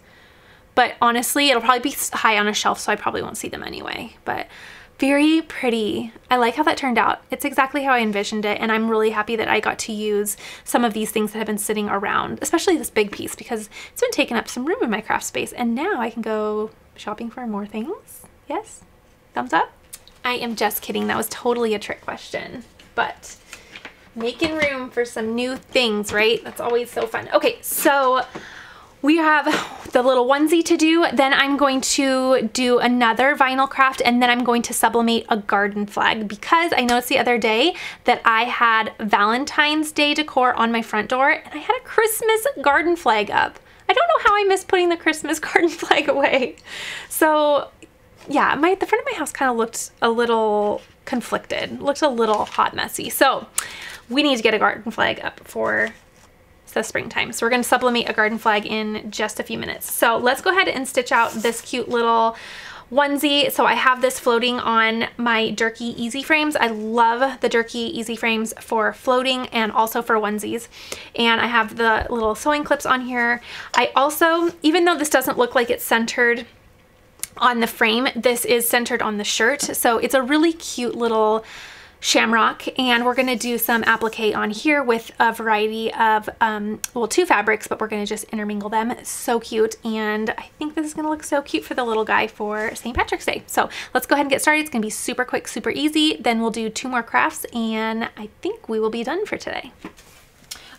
But honestly, it'll probably be high on a shelf, so I probably won't see them anyway. But very pretty. I like how that turned out. It's exactly how I envisioned it, and I'm really happy that I got to use some of these things that have been sitting around, especially this big piece, because it's been taking up some room in my craft space, and now I can go shopping for more things. Yes? Thumbs up? I am just kidding. That was totally a trick question, but making room for some new things, right? That's always so fun. Okay, so we have the little onesie to do, then I'm going to do another vinyl craft, and then I'm going to sublimate a garden flag, because I noticed the other day that I had Valentine's Day decor on my front door, and I had a Christmas garden flag up. I don't know how I missed putting the Christmas garden flag away. So yeah, my, the front of my house kind of looked a little conflicted, looked a little hot messy. So we need to get a garden flag up for the springtime. So we're going to sublimate a garden flag in just a few minutes. So let's go ahead and stitch out this cute little onesie. So I have this floating on my Durkee E Z Frames. I love the Durkee E Z Frames for floating and also for onesies. And I have the little sewing clips on here. I also, even though this doesn't look like it's centered on the frame, this is centered on the shirt. So it's a really cute little shamrock, and we're going to do some applique on here with a variety of um well, two fabrics, but we're going to just intermingle them. It's so cute, and I think this is going to look so cute for the little guy for Saint Patrick's Day. So let's go ahead and get started. It's going to be super quick, super easy. Then we'll do two more crafts, and I think we will be done for today.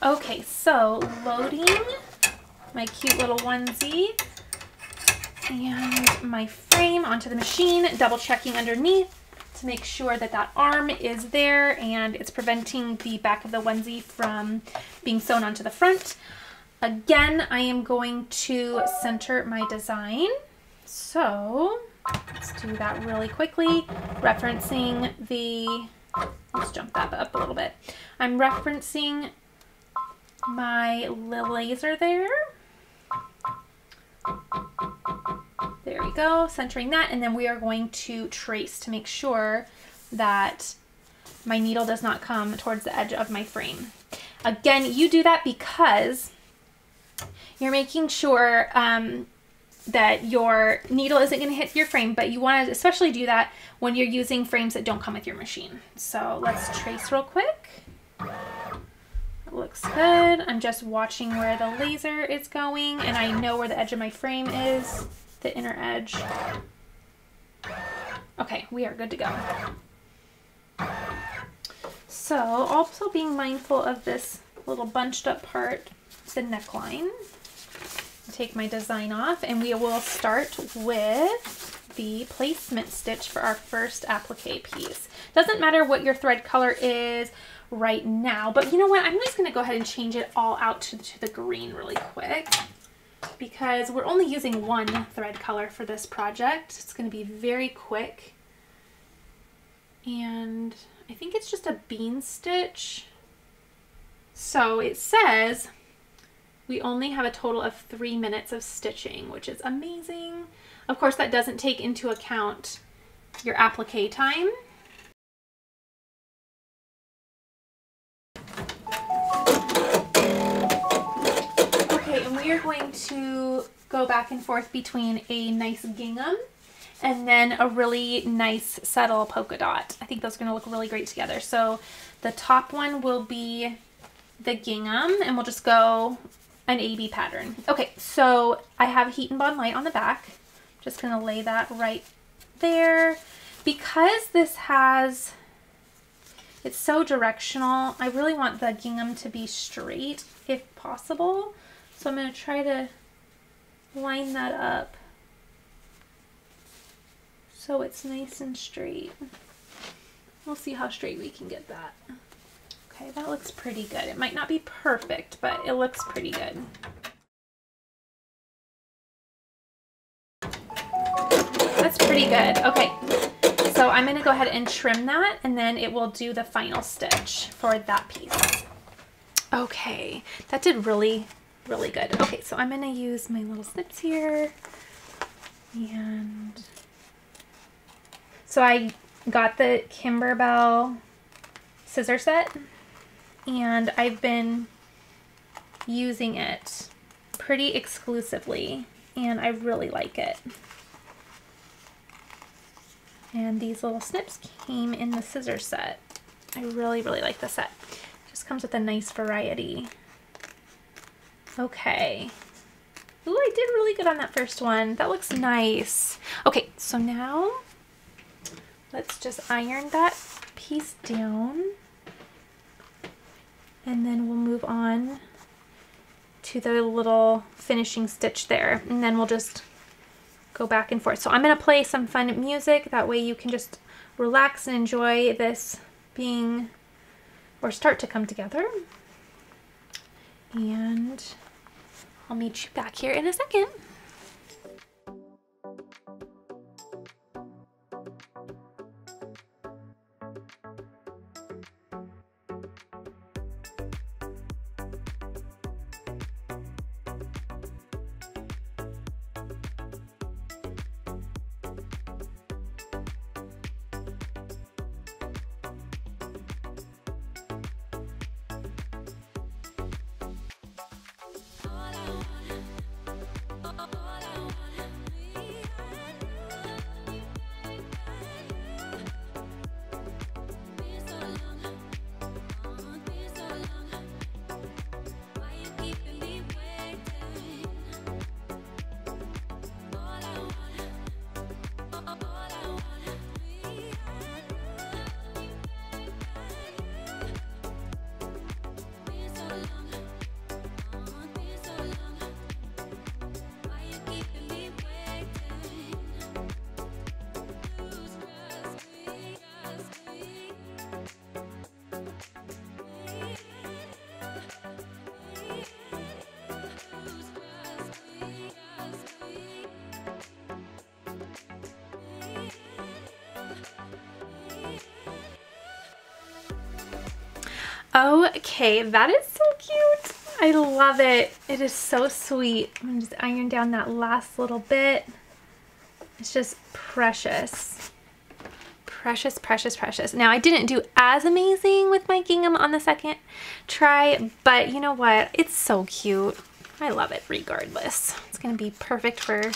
Okay, so loading my cute little onesie and my frame onto the machine, double checking underneath to make sure that that arm is there and it's preventing the back of the onesie from being sewn onto the front. Again, I am going to center my design. So let's do that really quickly, referencing the, let's jump that up a little bit. I'm referencing my laser there. There we go, centering that, and then we are going to trace to make sure that my needle does not come towards the edge of my frame. Again, you do that because you're making sure um, that your needle isn't going to hit your frame, but you want to especially do that when you're using frames that don't come with your machine. So let's trace real quick. It looks good. I'm just watching where the laser is going, and I know where the edge of my frame is. The inner edge. Okay, we are good to go. So also being mindful of this little bunched up part, the neckline. Take my design off, and we will start with the placement stitch for our first applique piece. Doesn't matter what your thread color is right now, but you know what? I'm just going to go ahead and change it all out to, to the green really quick, because we're only using one thread color for this project. It's going to be very quick. And I think it's just a bean stitch. So it says we only have a total of three minutes of stitching, which is amazing. Of course, that doesn't take into account your applique time. go back and forth between a nice gingham and then a really nice subtle polka dot. I think those are going to look really great together. So the top one will be the gingham, and we'll just go an A B pattern. Okay, so I have Heat and Bond Light on the back. Just going to lay that right there. Because this has, it's so directional, I really want the gingham to be straight if possible. So I'm going to try to line that up so it's nice and straight. We'll see how straight we can get that. Okay, that looks pretty good. It might not be perfect, but it looks pretty good. That's pretty good. Okay, so I'm going to go ahead and trim that, and then it will do the final stitch for that piece. Okay, that did really, really good. Okay, so I'm going to use my little snips here, and so I got the Kimberbell scissor set, and I've been using it pretty exclusively, and I really like it. And these little snips came in the scissor set. I really, really like this set. It just comes with a nice variety. Okay. Ooh, I did really good on that first one. That looks nice. Okay, so now let's just iron that piece down, and then we'll move on to the little finishing stitch there, and then we'll just go back and forth. So I'm going to play some fun music, that way you can just relax and enjoy this being, or start to come together. And I'll meet you back here in a second. Okay, that is so cute. I love it. It is so sweet. I'm gonna just iron down that last little bit. It's just precious. Precious, precious, precious. Now, I didn't do as amazing with my gingham on the second try, but you know what? It's so cute. I love it regardless. It's gonna be perfect for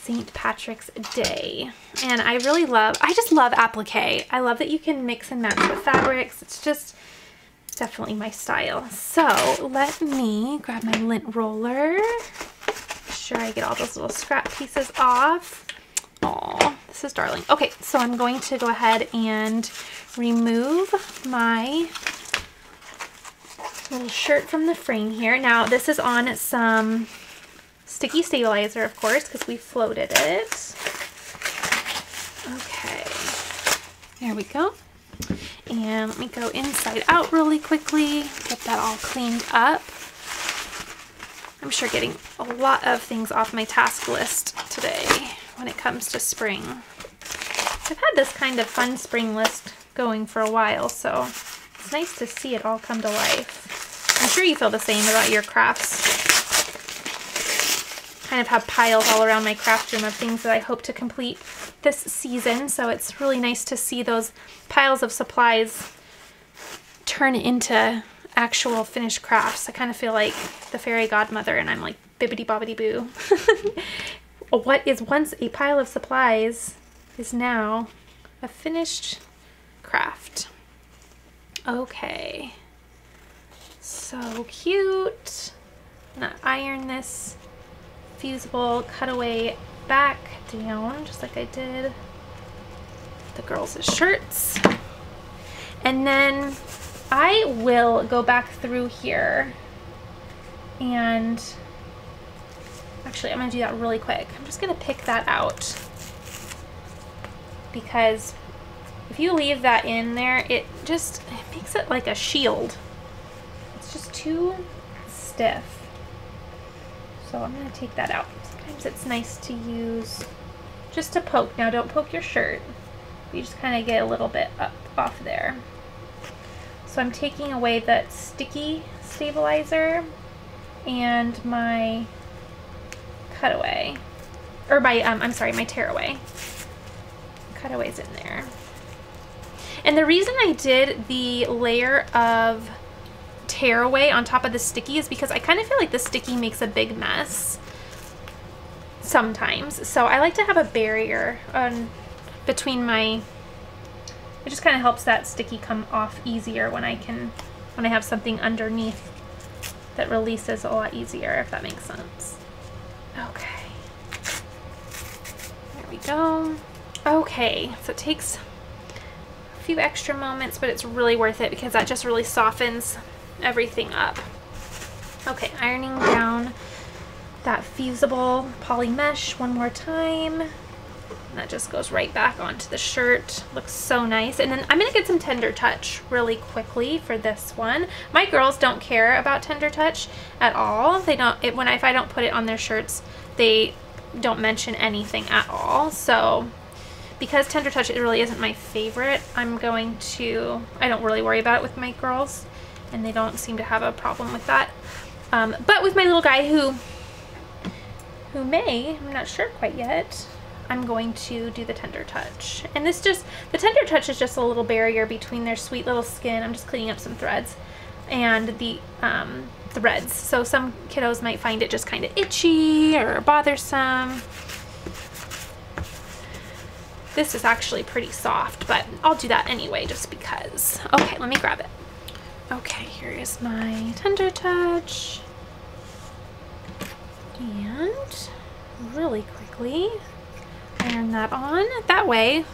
Saint Patrick's Day. And I really love, I just love applique. I love that you can mix and match with fabrics. It's just definitely my style. So let me grab my lint roller. Make sure I get all those little scrap pieces off. Aw, this is darling. Okay, so I'm going to go ahead and remove my little shirt from the frame here. Now, this is on some sticky stabilizer, of course, because we floated it. Okay, there we go. And let me go inside out really quickly, get that all cleaned up. I'm sure getting a lot of things off my task list today when it comes to spring. I've had this kind of fun spring list going for a while, so it's nice to see it all come to life. I'm sure you feel the same about your crafts. Kind of have piles all around my craft room of things that I hope to complete this season, so it's really nice to see those piles of supplies turn into actual finished crafts. I kind of feel like the fairy godmother, and I'm like bibbity bobbity boo. What is once a pile of supplies is now a finished craft. Okay, so cute. I'm gonna iron this fusible cutaway back down just like I did the girls' shirts. And then I will go back through here, and actually I'm gonna do that really quick. I'm just gonna pick that out, because if you leave that in there, it just it makes it like a shield. It's just too stiff. So I'm gonna take that out. Sometimes it's nice to use just to poke. Now don't poke your shirt. You just kind of get a little bit up off there. So I'm taking away that sticky stabilizer and my cutaway, or my, um, I'm sorry, my tearaway. Cutaway's in there. And the reason I did the layer of tearaway on top of the sticky is because I kind of feel like the sticky makes a big mess sometimes. So I like to have a barrier on between my, it just kind of helps that sticky come off easier when I can, when I have something underneath that releases a lot easier, if that makes sense. Okay, there we go. Okay, so it takes a few extra moments, but it's really worth it because that just really softens everything up. Okay, ironing down that fusible poly mesh one more time. And that just goes right back onto the shirt. Looks so nice. And then I'm going to get some Tender Touch really quickly for this one. My girls don't care about Tender Touch at all. They don't, it, when I, if I don't put it on their shirts, they don't mention anything at all. So because Tender Touch, it really isn't my favorite, I'm going to, I don't really worry about it with my girls, and they don't seem to have a problem with that. Um, but with my little guy who, who may, I'm not sure quite yet, I'm going to do the Tender Touch. And this just, the Tender Touch is just a little barrier between their sweet little skin. I'm just cleaning up some threads and the um, threads. So some kiddos might find it just kind of itchy or bothersome. This is actually pretty soft, but I'll do that anyway just because. Okay, let me grab it. Okay, here is my Tender Touch. And really quickly, iron that on. That way,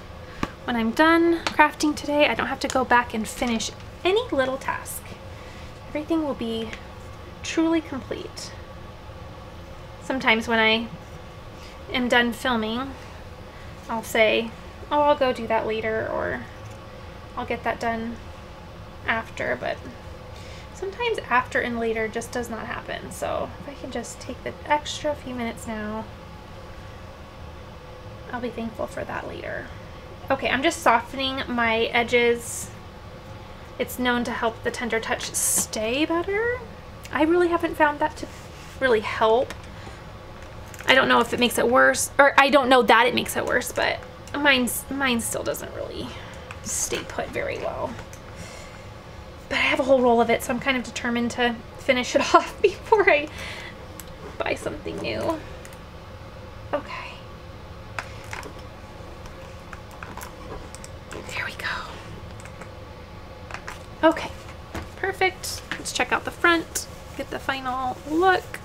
when I'm done crafting today, I don't have to go back and finish any little task. Everything will be truly complete. Sometimes when I am done filming, I'll say, oh, I'll go do that later, or I'll get that done after, but sometimes after and later just does not happen. So if I can just take the extra few minutes now, I'll be thankful for that later. Okay, I'm just softening my edges. It's known to help the Tender Touch stay better. I really haven't found that to really help. I don't know if it makes it worse, or I don't know that it makes it worse, but mine's, mine still doesn't really stay put very well. But I have a whole roll of it, so I'm kind of determined to finish it off before I buy something new. Okay. There we go. Okay, perfect. Let's check out the front, get the final look.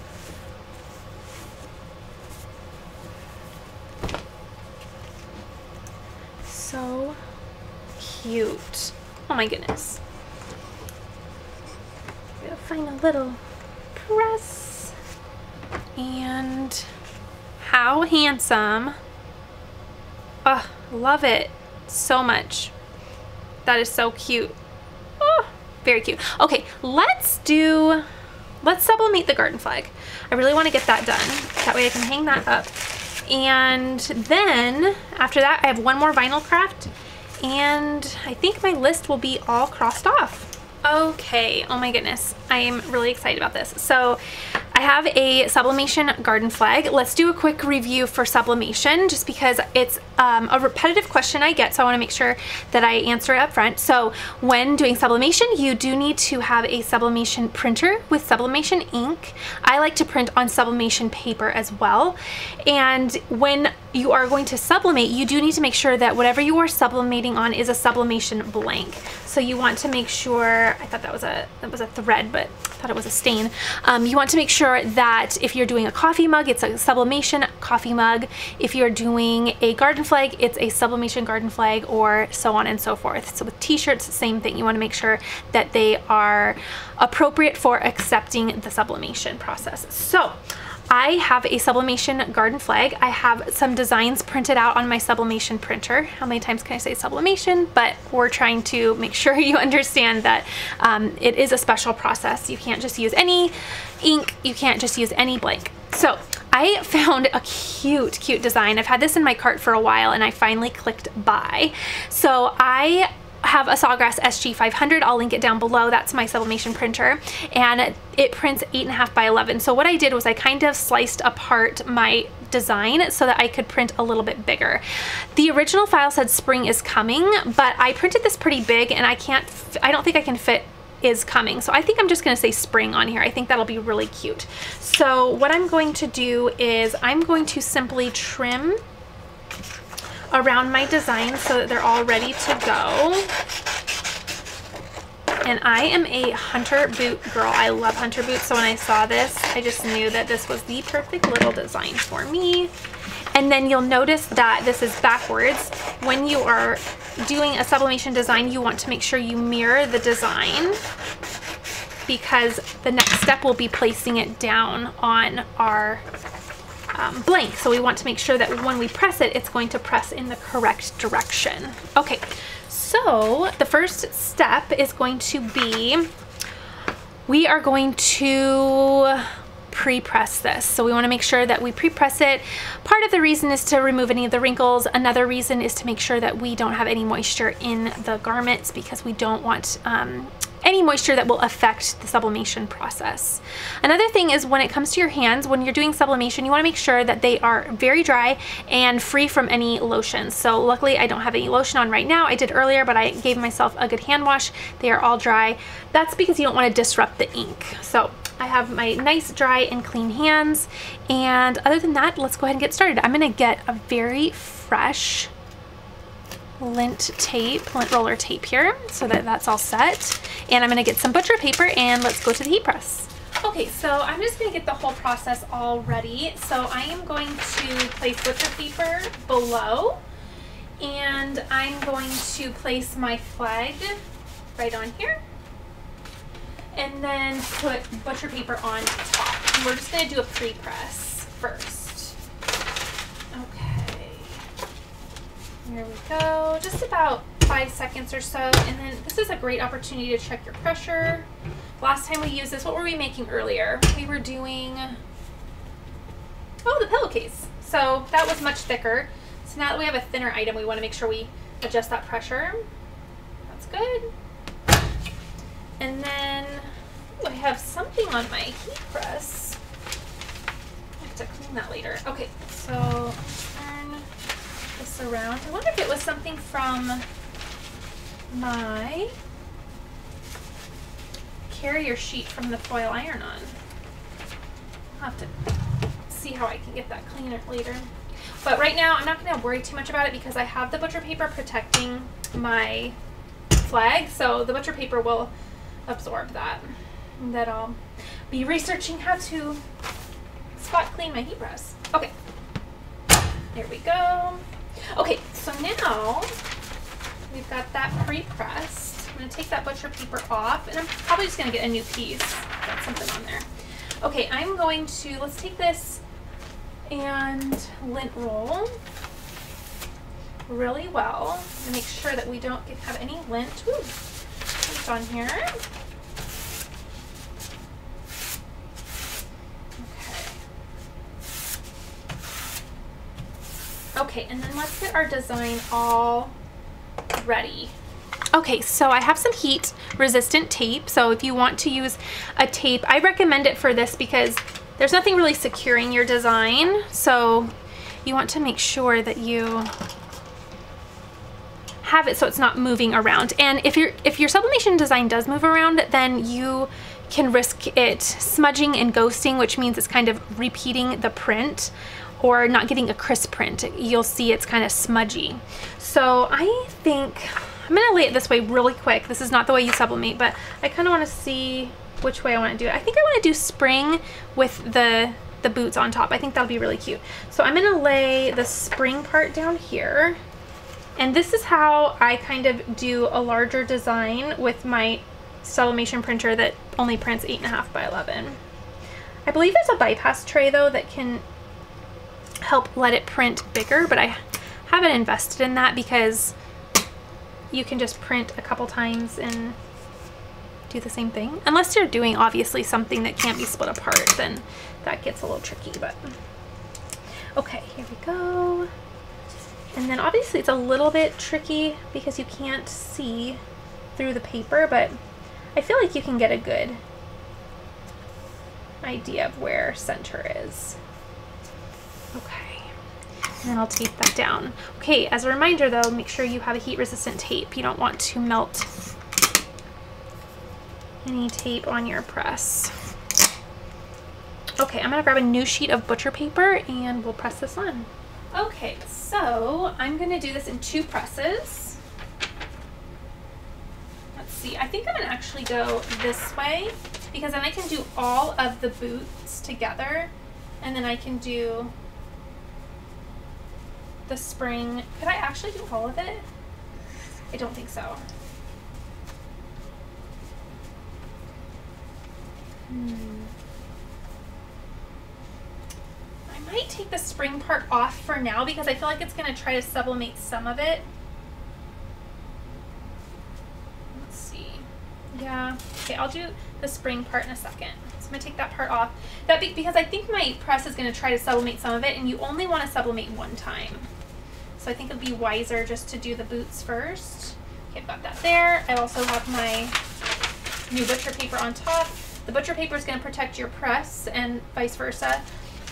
So cute. Oh my goodness. We'll find a little press. And how handsome. Oh, love it. So much. That is so cute. Oh, very cute. Okay, let's do, let's sublimate the garden flag. I really want to get that done. That way I can hang that up. And then after that, I have one more vinyl craft, and I think my list will be all crossed off. Okay, oh my goodness. I am really excited about this. So I have a sublimation garden flag. Let's do a quick review for sublimation just because it's um, a repetitive question I get, so I want to make sure that I answer it up front. So when doing sublimation, you do need to have a sublimation printer with sublimation ink. I like to print on sublimation paper as well. And when you are going to sublimate, you do need to make sure that whatever you are sublimating on is a sublimation blank. So you want to make sure, I thought that was a that was a thread, but I thought it was a stain. Um, you want to make sure that if you're doing a coffee mug, it's a sublimation coffee mug. If you're doing a garden flag, it's a sublimation garden flag, or so on and so forth. So with t-shirts, same thing. You want to make sure that they are appropriate for accepting the sublimation process. So I have a sublimation garden flag. I have some designs printed out on my sublimation printer. How many times can I say sublimation? But we're trying to make sure you understand that um, it is a special process. You can't just use any ink. You can't just use any blank. So I found a cute, cute design. I've had this in my cart for a while and I finally clicked buy. So I have a Sawgrass S G five hundred. I'll link it down below. That's my sublimation printer, and it prints eight and a half by eleven. So what I did was I kind of sliced apart my design so that I could print a little bit bigger. The original file said spring is coming, but I printed this pretty big and I can't, I don't think I can fit is coming. So I think I'm just going to say spring on here. I think that'll be really cute. So what I'm going to do is I'm going to simply trim around my design so that they're all ready to go. And I am a hunter boot girl. I love hunter boots, so when I saw this, I just knew that this was the perfect little design for me. And then you'll notice that this is backwards. When you are doing a sublimation design, you want to make sure you mirror the design, because the next step will be placing it down on our Um, blank. So we want to make sure that when we press it, it's going to press in the correct direction. Okay, so the first step is going to be, we are going to pre-press this. So we want to make sure that we pre-press it. Part of the reason is to remove any of the wrinkles. Another reason is to make sure that we don't have any moisture in the garments, because we don't want um, any moisture that will affect the sublimation process. Another thing is, when it comes to your hands, when you're doing sublimation, you want to make sure that they are very dry and free from any lotions. So luckily I don't have any lotion on right now. I did earlier, but I gave myself a good hand wash. They are all dry. That's because you don't want to disrupt the ink. So I have my nice dry and clean hands, and other than that, let's go ahead and get started. I'm going to get a very fresh lint tape, lint roller tape here, so that that's all set. And I'm going to get some butcher paper and let's go to the heat press. Okay, so I'm just going to get the whole process all ready. So I am going to place butcher paper below, and I'm going to place my flag right on here, and then put butcher paper on top. And we're just going to do a pre-press first. Here we go, just about five seconds or so. And then this is a great opportunity to check your pressure. Last time we used this, what were we making earlier? We were doing, oh, the pillowcase. So that was much thicker. So now that we have a thinner item, we want to make sure we adjust that pressure. That's good. And then, ooh, I have something on my heat press. I have to clean that later. Okay, so this around. I wonder if it was something from my carrier sheet from the foil iron-on. I'll have to see how I can get that cleaner later. But right now I'm not going to worry too much about it because I have the butcher paper protecting my flag, so the butcher paper will absorb that. And then I'll be researching how to spot clean my heat press. Okay, there we go. Okay, so now we've got that pre-pressed. I'm going to take that butcher paper off, and I'm probably just going to get a new piece. Got something on there. Okay, I'm going to, let's take this and lint roll really well and make sure that we don't get, have any lint, ooh, lint on here. Okay, and then let's get our design all ready. Okay, so I have some heat resistant tape. So if you want to use a tape, I recommend it for this because There's nothing really securing your design, so you want to make sure that you have it so it's not moving around. And if your if your sublimation design does move around, then you can risk it smudging and ghosting, which means it's kind of repeating the print or not getting a crisp print. You'll see it's kind of smudgy. So I think I'm gonna lay it this way really quick. This is not the way you sublimate, but I kind of want to see which way I want to do it. I think I want to do spring with the the boots on top. I think that'll be really cute. So I'm gonna lay the spring part down here. And this is how I kind of do a larger design with my sublimation printer that only prints eight and a half by eleven. I believe there's a bypass tray though that can help let it print bigger, but I haven't invested in that because you can just print a couple times and do the same thing. Unless you're doing obviously something that can't be split apart, then that gets a little tricky. But okay, here we go. And then obviously it's a little bit tricky because you can't see through the paper, but I feel like you can get a good idea of where center is. Okay, and then I'll tape that down. Okay, as a reminder though, make sure you have a heat resistant tape. You don't want to melt any tape on your press. Okay, I'm gonna grab a new sheet of butcher paper and we'll press this on. Okay, so I'm gonna do this in two presses. Let's see, I think I'm gonna actually go this way because then I can do all of the boots together and then I can do the spring. Could I actually do all of it? I don't think so. Hmm. I might take the spring part off for now because I feel like it's going to try to sublimate some of it. Let's see. Yeah. Okay, I'll do the spring part in a second. So I'm going to take that part off. That be because I think my press is going to try to sublimate some of it, and you only want to sublimate one time. So I think it would be wiser just to do the boots first. Okay, I've got that there. I also have my new butcher paper on top. The butcher paper is going to protect your press and vice versa.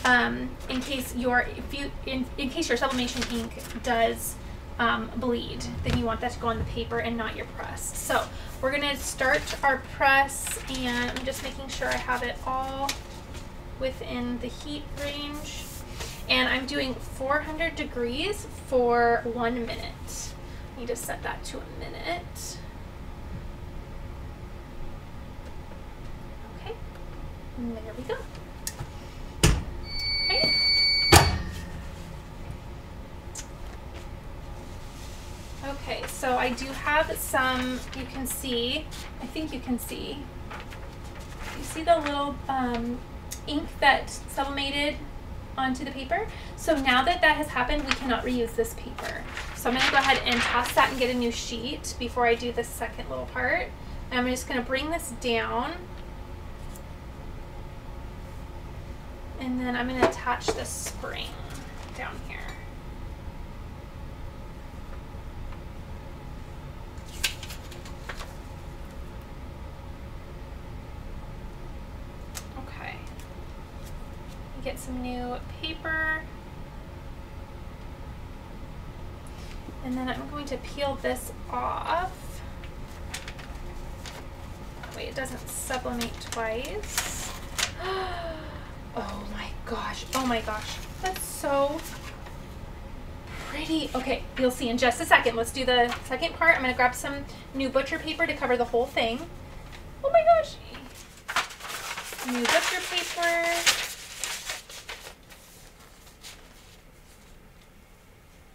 Um, in case your if you in, in case your sublimation ink does um, bleed, then you want that to go on the paper and not your press. So we're gonna start our press, and I'm just making sure I have it all within the heat range. And I'm doing four hundred degrees for one minute. I need to set that to a minute. Okay, and there we go. Okay. Okay, so I do have some, you can see, I think you can see, you see the little um, ink that sublimated onto the paper? So now that that has happened, we cannot reuse this paper. So I'm going to go ahead and toss that and get a new sheet before I do the second little part. And I'm just going to bring this down. And then I'm going to attach the spring down here. Okay. Get some new paper. And then I'm going to peel this off. That way it doesn't sublimate twice. Oh my gosh, oh my gosh, that's so pretty. Okay, you'll see in just a second. Let's do the second part. I'm gonna grab some new butcher paper to cover the whole thing. Oh my gosh. New butcher paper.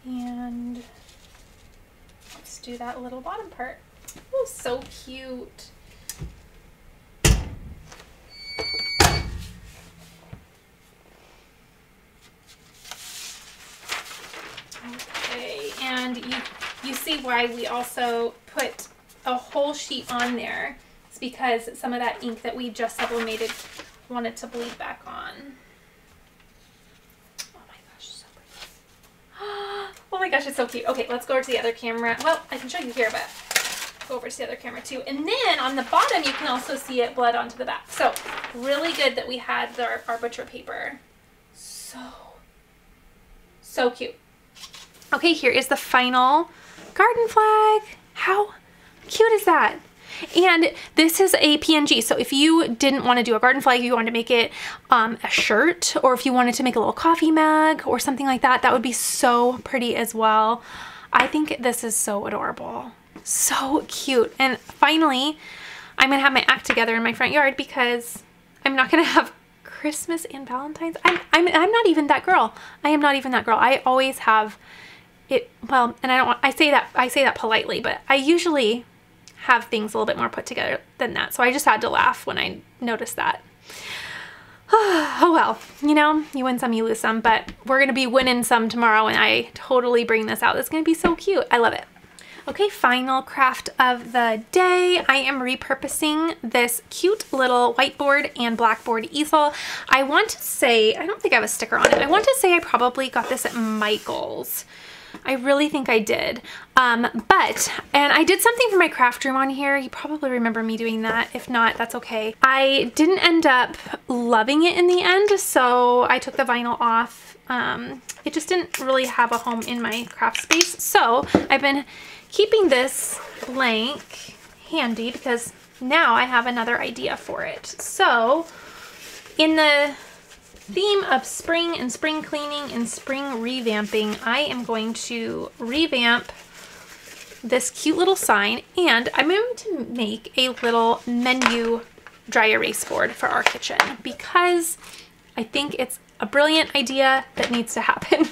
And let's do that little bottom part. Oh, so cute. And you, you see why we also put a whole sheet on there. It's because some of that ink that we just sublimated wanted to bleed back on. Oh my gosh, so pretty. Oh my gosh, it's so cute. Okay, let's go over to the other camera. Well, I can show you here, but go over to the other camera too. And then on the bottom, you can also see it bled onto the back. So really good that we had the, our butcher paper. So, so cute. Okay, here is the final garden flag. How cute is that? And this is a P N G, so if you didn't want to do a garden flag, you wanted to make it um, a shirt, or if you wanted to make a little coffee mug or something like that, that would be so pretty as well. I think this is so adorable. So cute. And finally, I'm going to have my act together in my front yard because I'm not going to have Christmas and Valentine's. I'm, I'm, I'm not even that girl. I am not even that girl. I always have it, well, and I don't want, I say that, I say that politely, but I usually have things a little bit more put together than that. So I just had to laugh when I noticed that. Oh well, you know, you win some, you lose some, but we're going to be winning some tomorrow and I totally bring this out. It's going to be so cute. I love it. Okay, final craft of the day. I am repurposing this cute little whiteboard and blackboard easel. I want to say, I don't think I have a sticker on it. I want to say I probably got this at Michaels. I really think I did. Um, but, and I did something for my craft room on here. You probably remember me doing that. If not, that's okay. I didn't end up loving it in the end, so I took the vinyl off. Um, it just didn't really have a home in my craft space. So I've been keeping this blank handy because now I have another idea for it. So in the theme of spring and spring cleaning and spring revamping, I am going to revamp this cute little sign, and I'm going to make a little menu dry erase board for our kitchen because I think it's a brilliant idea that needs to happen.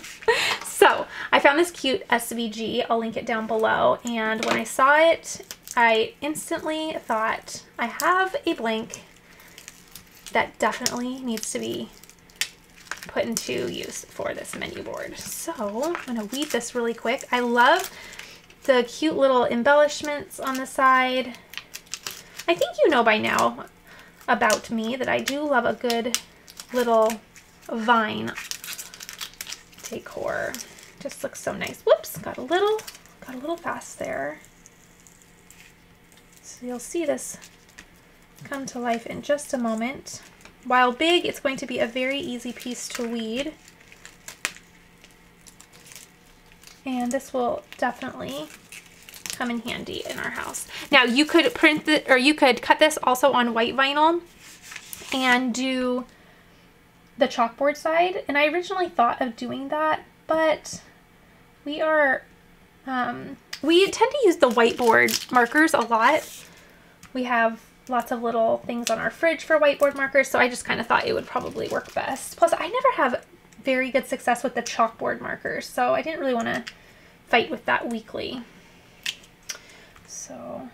So I found this cute S V G, I'll link it down below, and when I saw it, I instantly thought, I have a blank that definitely needs to be put into use for this menu board. So I'm going to weave this really quick. I love the cute little embellishments on the side. I think you know by now about me that I do love a good little vine decor. Just looks so nice. Whoops, got a little, got a little fast there. So you'll see this come to life in just a moment. While big, it's going to be a very easy piece to weed. And this will definitely come in handy in our house. Now you could print it, or you could cut this also on white vinyl and do the chalkboard side. And I originally thought of doing that, but we are, um, we tend to use the whiteboard markers a lot. We have lots of little things on our fridge for whiteboard markers, so I just kind of thought it would probably work best. Plus, I never have very good success with the chalkboard markers, so I didn't really want to fight with that weekly. So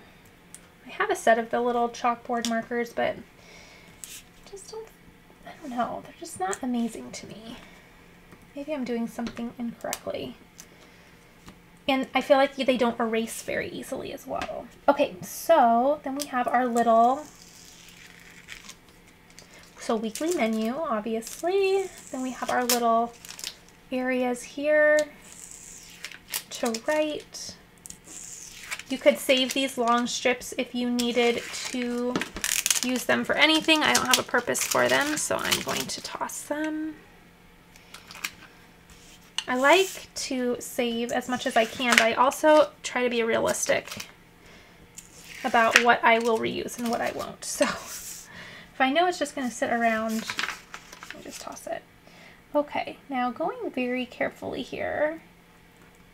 I have a set of the little chalkboard markers, but just don't, I don't know, they're just not amazing to me. Maybe I'm doing something incorrectly. And I feel like they don't erase very easily as well. Okay, so then we have our little, so weekly menu, obviously. Then we have our little areas here to write. You could save these long strips if you needed to use them for anything. I don't have a purpose for them, so I'm going to toss them. I like to save as much as I can, but I also try to be realistic about what I will reuse and what I won't. So if I know it's just going to sit around, I'll just toss it. Okay, now going very carefully here,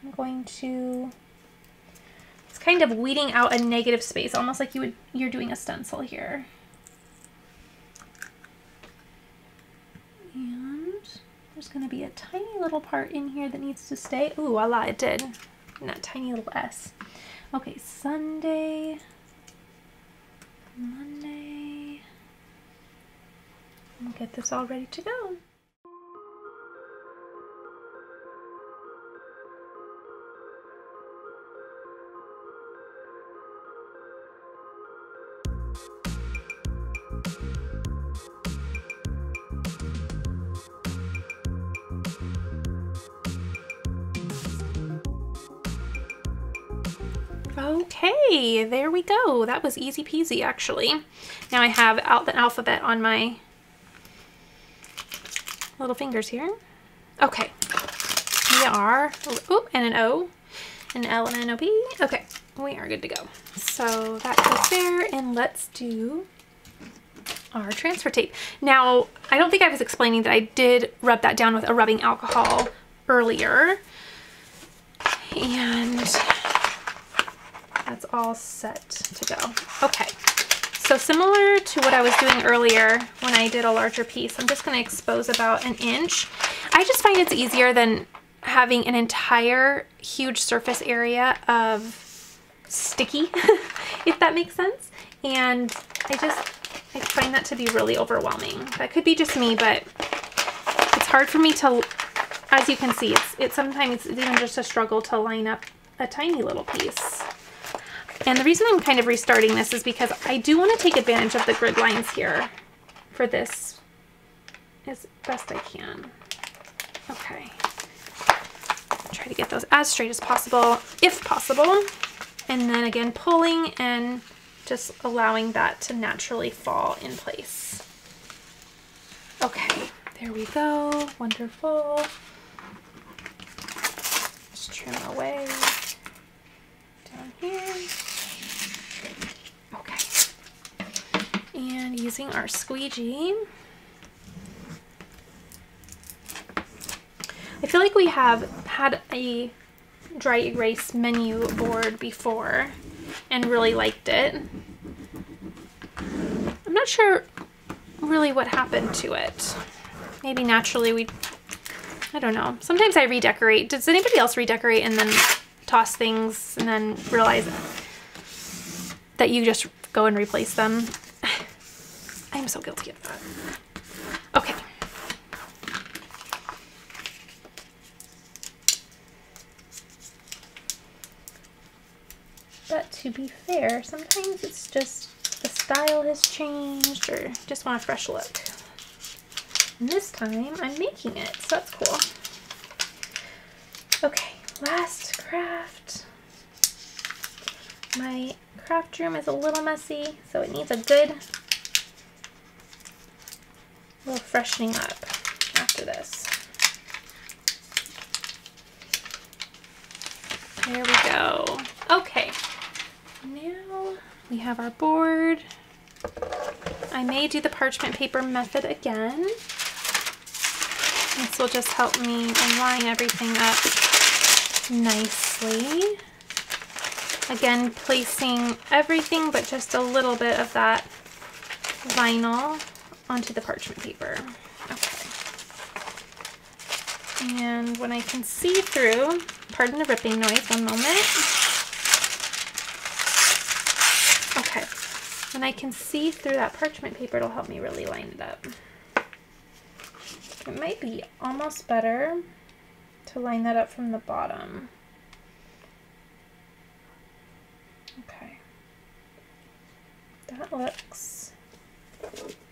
I'm going to, it's kind of weeding out a negative space, almost like you would, you're doing a stencil here. There's going to be a tiny little part in here that needs to stay. Ooh, voila, it did. And that tiny little S. Okay, Sunday, Monday. We'll get this all ready to go. Okay, there we go. That was easy peasy, actually. Now I have out the alphabet on my little fingers here. Okay, we are, oh, and an O, an L and an O B. Okay, we are good to go. So that goes there, and let's do our transfer tape. Now, I don't think I was explaining that I did rub that down with a rubbing alcohol earlier. And that's all set to go. Okay, so similar to what I was doing earlier when I did a larger piece, I'm just gonna expose about an inch. I just find it's easier than having an entire huge surface area of sticky, if that makes sense. And I just, I find that to be really overwhelming. That could be just me, but it's hard for me to, as you can see, it's, it's sometimes even just a struggle to line up a tiny little piece. And the reason I'm kind of restarting this is because I do want to take advantage of the grid lines here for this as best I can. Okay. Try to get those as straight as possible, if possible. And then again, pulling and just allowing that to naturally fall in place. Okay, there we go. Wonderful. Just trim away down here. Okay. And using our squeegee. I feel like we have had a dry erase menu board before and really liked it. I'm not sure really what happened to it. Maybe naturally we, I don't know. Sometimes I redecorate. Does anybody else redecorate and then toss things and then realize that you just go and replace them? I'm so guilty of that. Okay. But to be fair, sometimes it's just the style has changed or just want a fresh look. And this time I'm making it, so that's cool. Okay, last craft. My craft room is a little messy, so it needs a good little freshening up after this. There we go. Okay. Now we have our board. I may do the parchment paper method again. This will just help me in line everything up nicely. Again, placing everything but just a little bit of that vinyl onto the parchment paper. Okay. And when I can see through, pardon the ripping noise, one moment. When I can see through that parchment paper, it'll help me really line it up. It might be almost better to line that up from the bottom. Okay. That looks,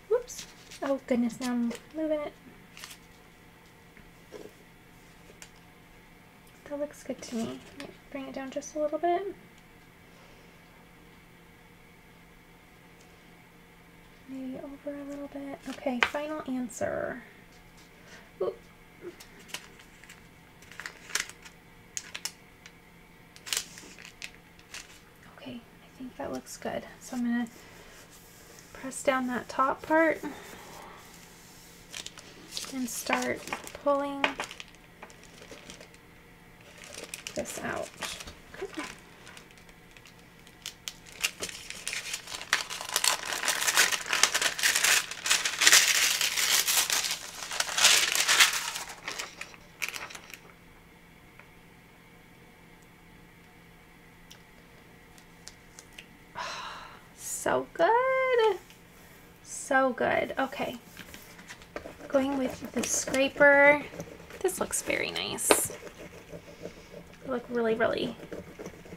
whoops. Oh goodness, now I'm moving it. That looks good to me. Bring it down just a little bit. Maybe over a little bit. Okay, final answer. Ooh. Okay, I think that looks good. So I'm gonna press down that top part and start pulling this out. Okay. So good. So good. Okay. Going with the scraper. This looks very nice. They look really, really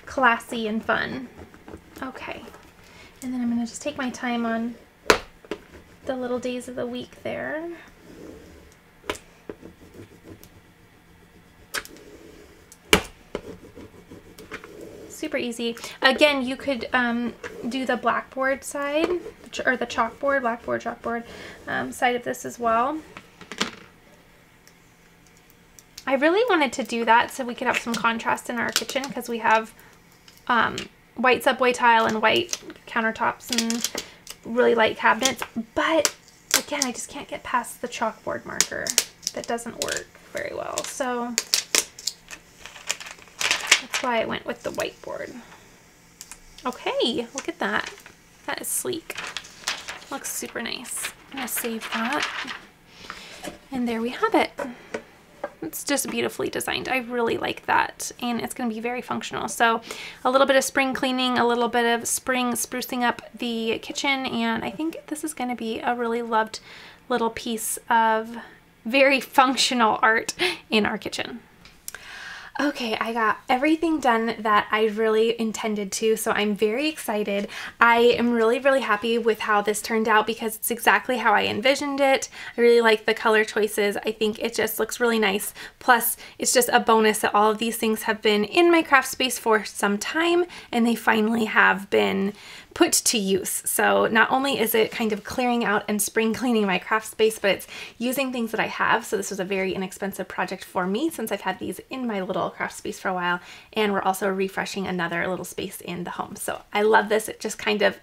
classy and fun. Okay. And then I'm going to just take my time on the little days of the week there. super easy. Again, you could um, do the blackboard side, or the chalkboard, blackboard, chalkboard um, side of this as well. I really wanted to do that so we could have some contrast in our kitchen, because we have um, white subway tile and white countertops and really light cabinets. But again, I just can't get past the chalkboard marker. That doesn't work very well. So that's why I went with the whiteboard. Okay, look at that. That is sleek. Looks super nice. I'm gonna save that. And there we have it. It's just beautifully designed. I really like that, and it's going to be very functional. So a little bit of spring cleaning, a little bit of spring sprucing up the kitchen, and I think this is going to be a really loved little piece of very functional art in our kitchen. Okay, I got everything done that I really intended to, so I'm very excited. I am really, really happy with how this turned out because it's exactly how I envisioned it. I really like the color choices. I think it just looks really nice. Plus, it's just a bonus that all of these things have been in my craft space for some time, and they finally have been put to use. So not only is it kind of clearing out and spring cleaning my craft space, but it's using things that I have. So this was a very inexpensive project for me since I've had these in my little craft space for a while, and we're also refreshing another little space in the home. So I love this. It just kind of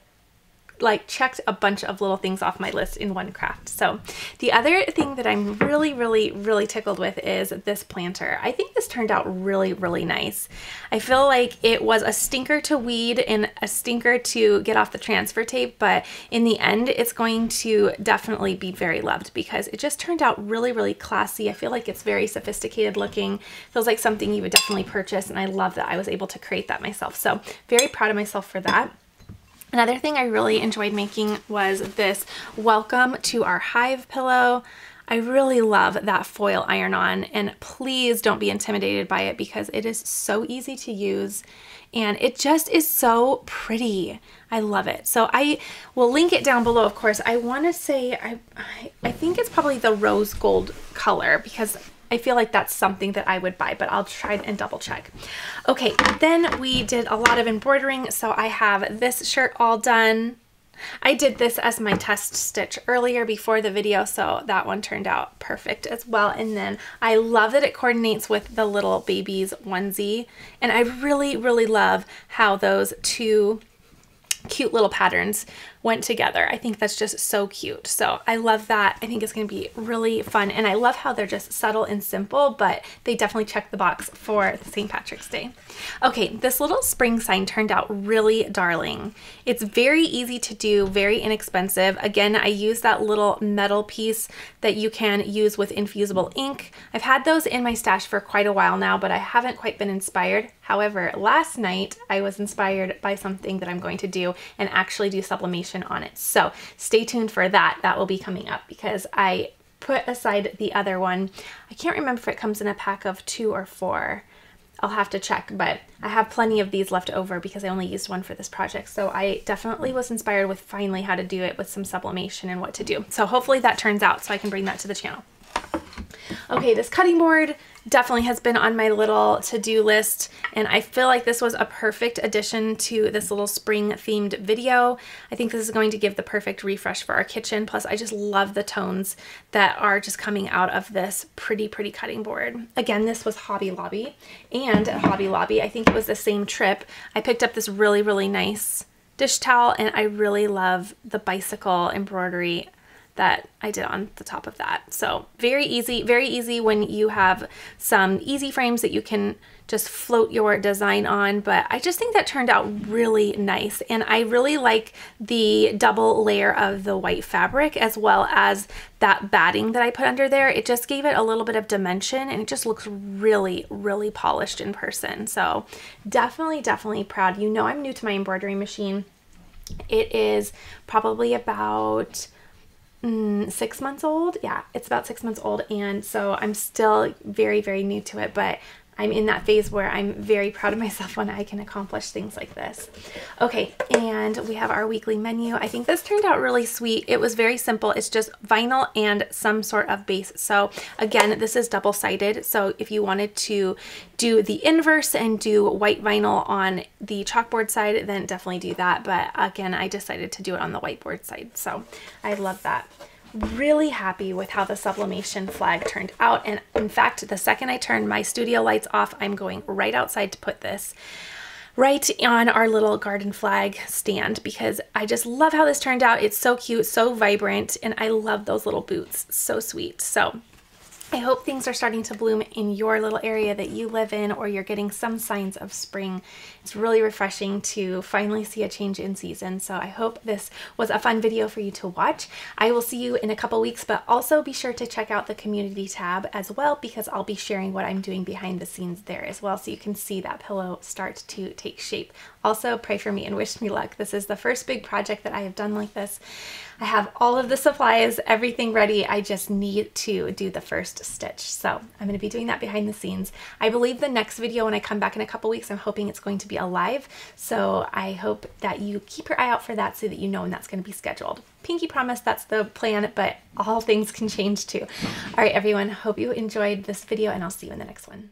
like checked a bunch of little things off my list in one craft. So the other thing that I'm really, really, really tickled with is this planter. I think this turned out really, really nice. I feel like it was a stinker to weed and a stinker to get off the transfer tape, but in the end, it's going to definitely be very loved because it just turned out really, really classy. I feel like it's very sophisticated looking. Feels like something you would definitely purchase, and I love that I was able to create that myself. So very proud of myself for that. Another thing I really enjoyed making was this welcome to our hive pillow. I really love that foil iron-on, and please don't be intimidated by it because it is so easy to use and it just is so pretty. I love it. So I will link it down below, of course. I want to say I, I I think it's probably the rose gold color because I feel like that's something that I would buy, but I'll try and double check. Okay, then we did a lot of embroidering, so I have this shirt all done. I did this as my test stitch earlier before the video, so that one turned out perfect as well. And then I love that it coordinates with the little baby's onesie, and I really, really love how those two cute little patterns went together. I think that's just so cute. So I love that. I think it's going to be really fun, and I love how they're just subtle and simple, but they definitely check the box for Saint Patrick's Day. Okay, this little spring sign turned out really darling. It's very easy to do, very inexpensive. Again, I use that little metal piece that you can use with infusible ink. I've had those in my stash for quite a while now, but I haven't quite been inspired. However, last night I was inspired by something that I'm going to do and actually do sublimation on it. So stay tuned for that. That will be coming up because I put aside the other one. I can't remember if it comes in a pack of two or four. I'll have to check, but I have plenty of these left over because I only used one for this project. So I definitely was inspired with finally how to do it with some sublimation and what to do. So hopefully that turns out so I can bring that to the channel. Okay, this cutting board definitely has been on my little to-do list, and I feel like this was a perfect addition to this little spring themed video. I think this is going to give the perfect refresh for our kitchen. Plus, I just love the tones that are just coming out of this pretty, pretty cutting board. Again, this was Hobby Lobby, and at Hobby Lobby, I think it was the same trip, I picked up this really, really nice dish towel, and I really love the bicycle embroidery that I did on the top of that. So very easy, very easy when you have some E Z frames that you can just float your design on, but I just think that turned out really nice. And I really like the double layer of the white fabric as well as that batting that I put under there. It just gave it a little bit of dimension, and it just looks really, really polished in person. So definitely, definitely proud. You know, I'm new to my embroidery machine. It is probably about Mm, six months old. Yeah, it's about six months old, and so I'm still very, very new to it, but I'm in that phase where I'm very proud of myself when I can accomplish things like this. Okay, and we have our weekly menu. I think this turned out really sweet. It was very simple. It's just vinyl and some sort of base. So again, this is double-sided. So if you wanted to do the inverse and do white vinyl on the chalkboard side, then definitely do that. But again, I decided to do it on the whiteboard side. So I love that. Really happy with how the sublimation flag turned out. And in fact, the second I turn my studio lights off, I'm going right outside to put this right on our little garden flag stand, because I just love how this turned out. It's so cute, so vibrant, and I love those little boots. So sweet. So I hope things are starting to bloom in your little area that you live in, or you're getting some signs of spring. It's really refreshing to finally see a change in season. So I hope this was a fun video for you to watch. I will see you in a couple weeks, but also be sure to check out the community tab as well, because I'll be sharing what I'm doing behind the scenes there as well. So you can see that pillow start to take shape. Also, pray for me and wish me luck. This is the first big project that I have done like this. I have all of the supplies, everything ready. I just need to do the first stitch. So I'm going to be doing that behind the scenes. I believe the next video, when I come back in a couple weeks, I'm hoping it's going to be a live. So I hope that you keep your eye out for that so that you know when that's going to be scheduled. Pinky promise, that's the plan, but all things can change too. All right, everyone, hope you enjoyed this video, and I'll see you in the next one.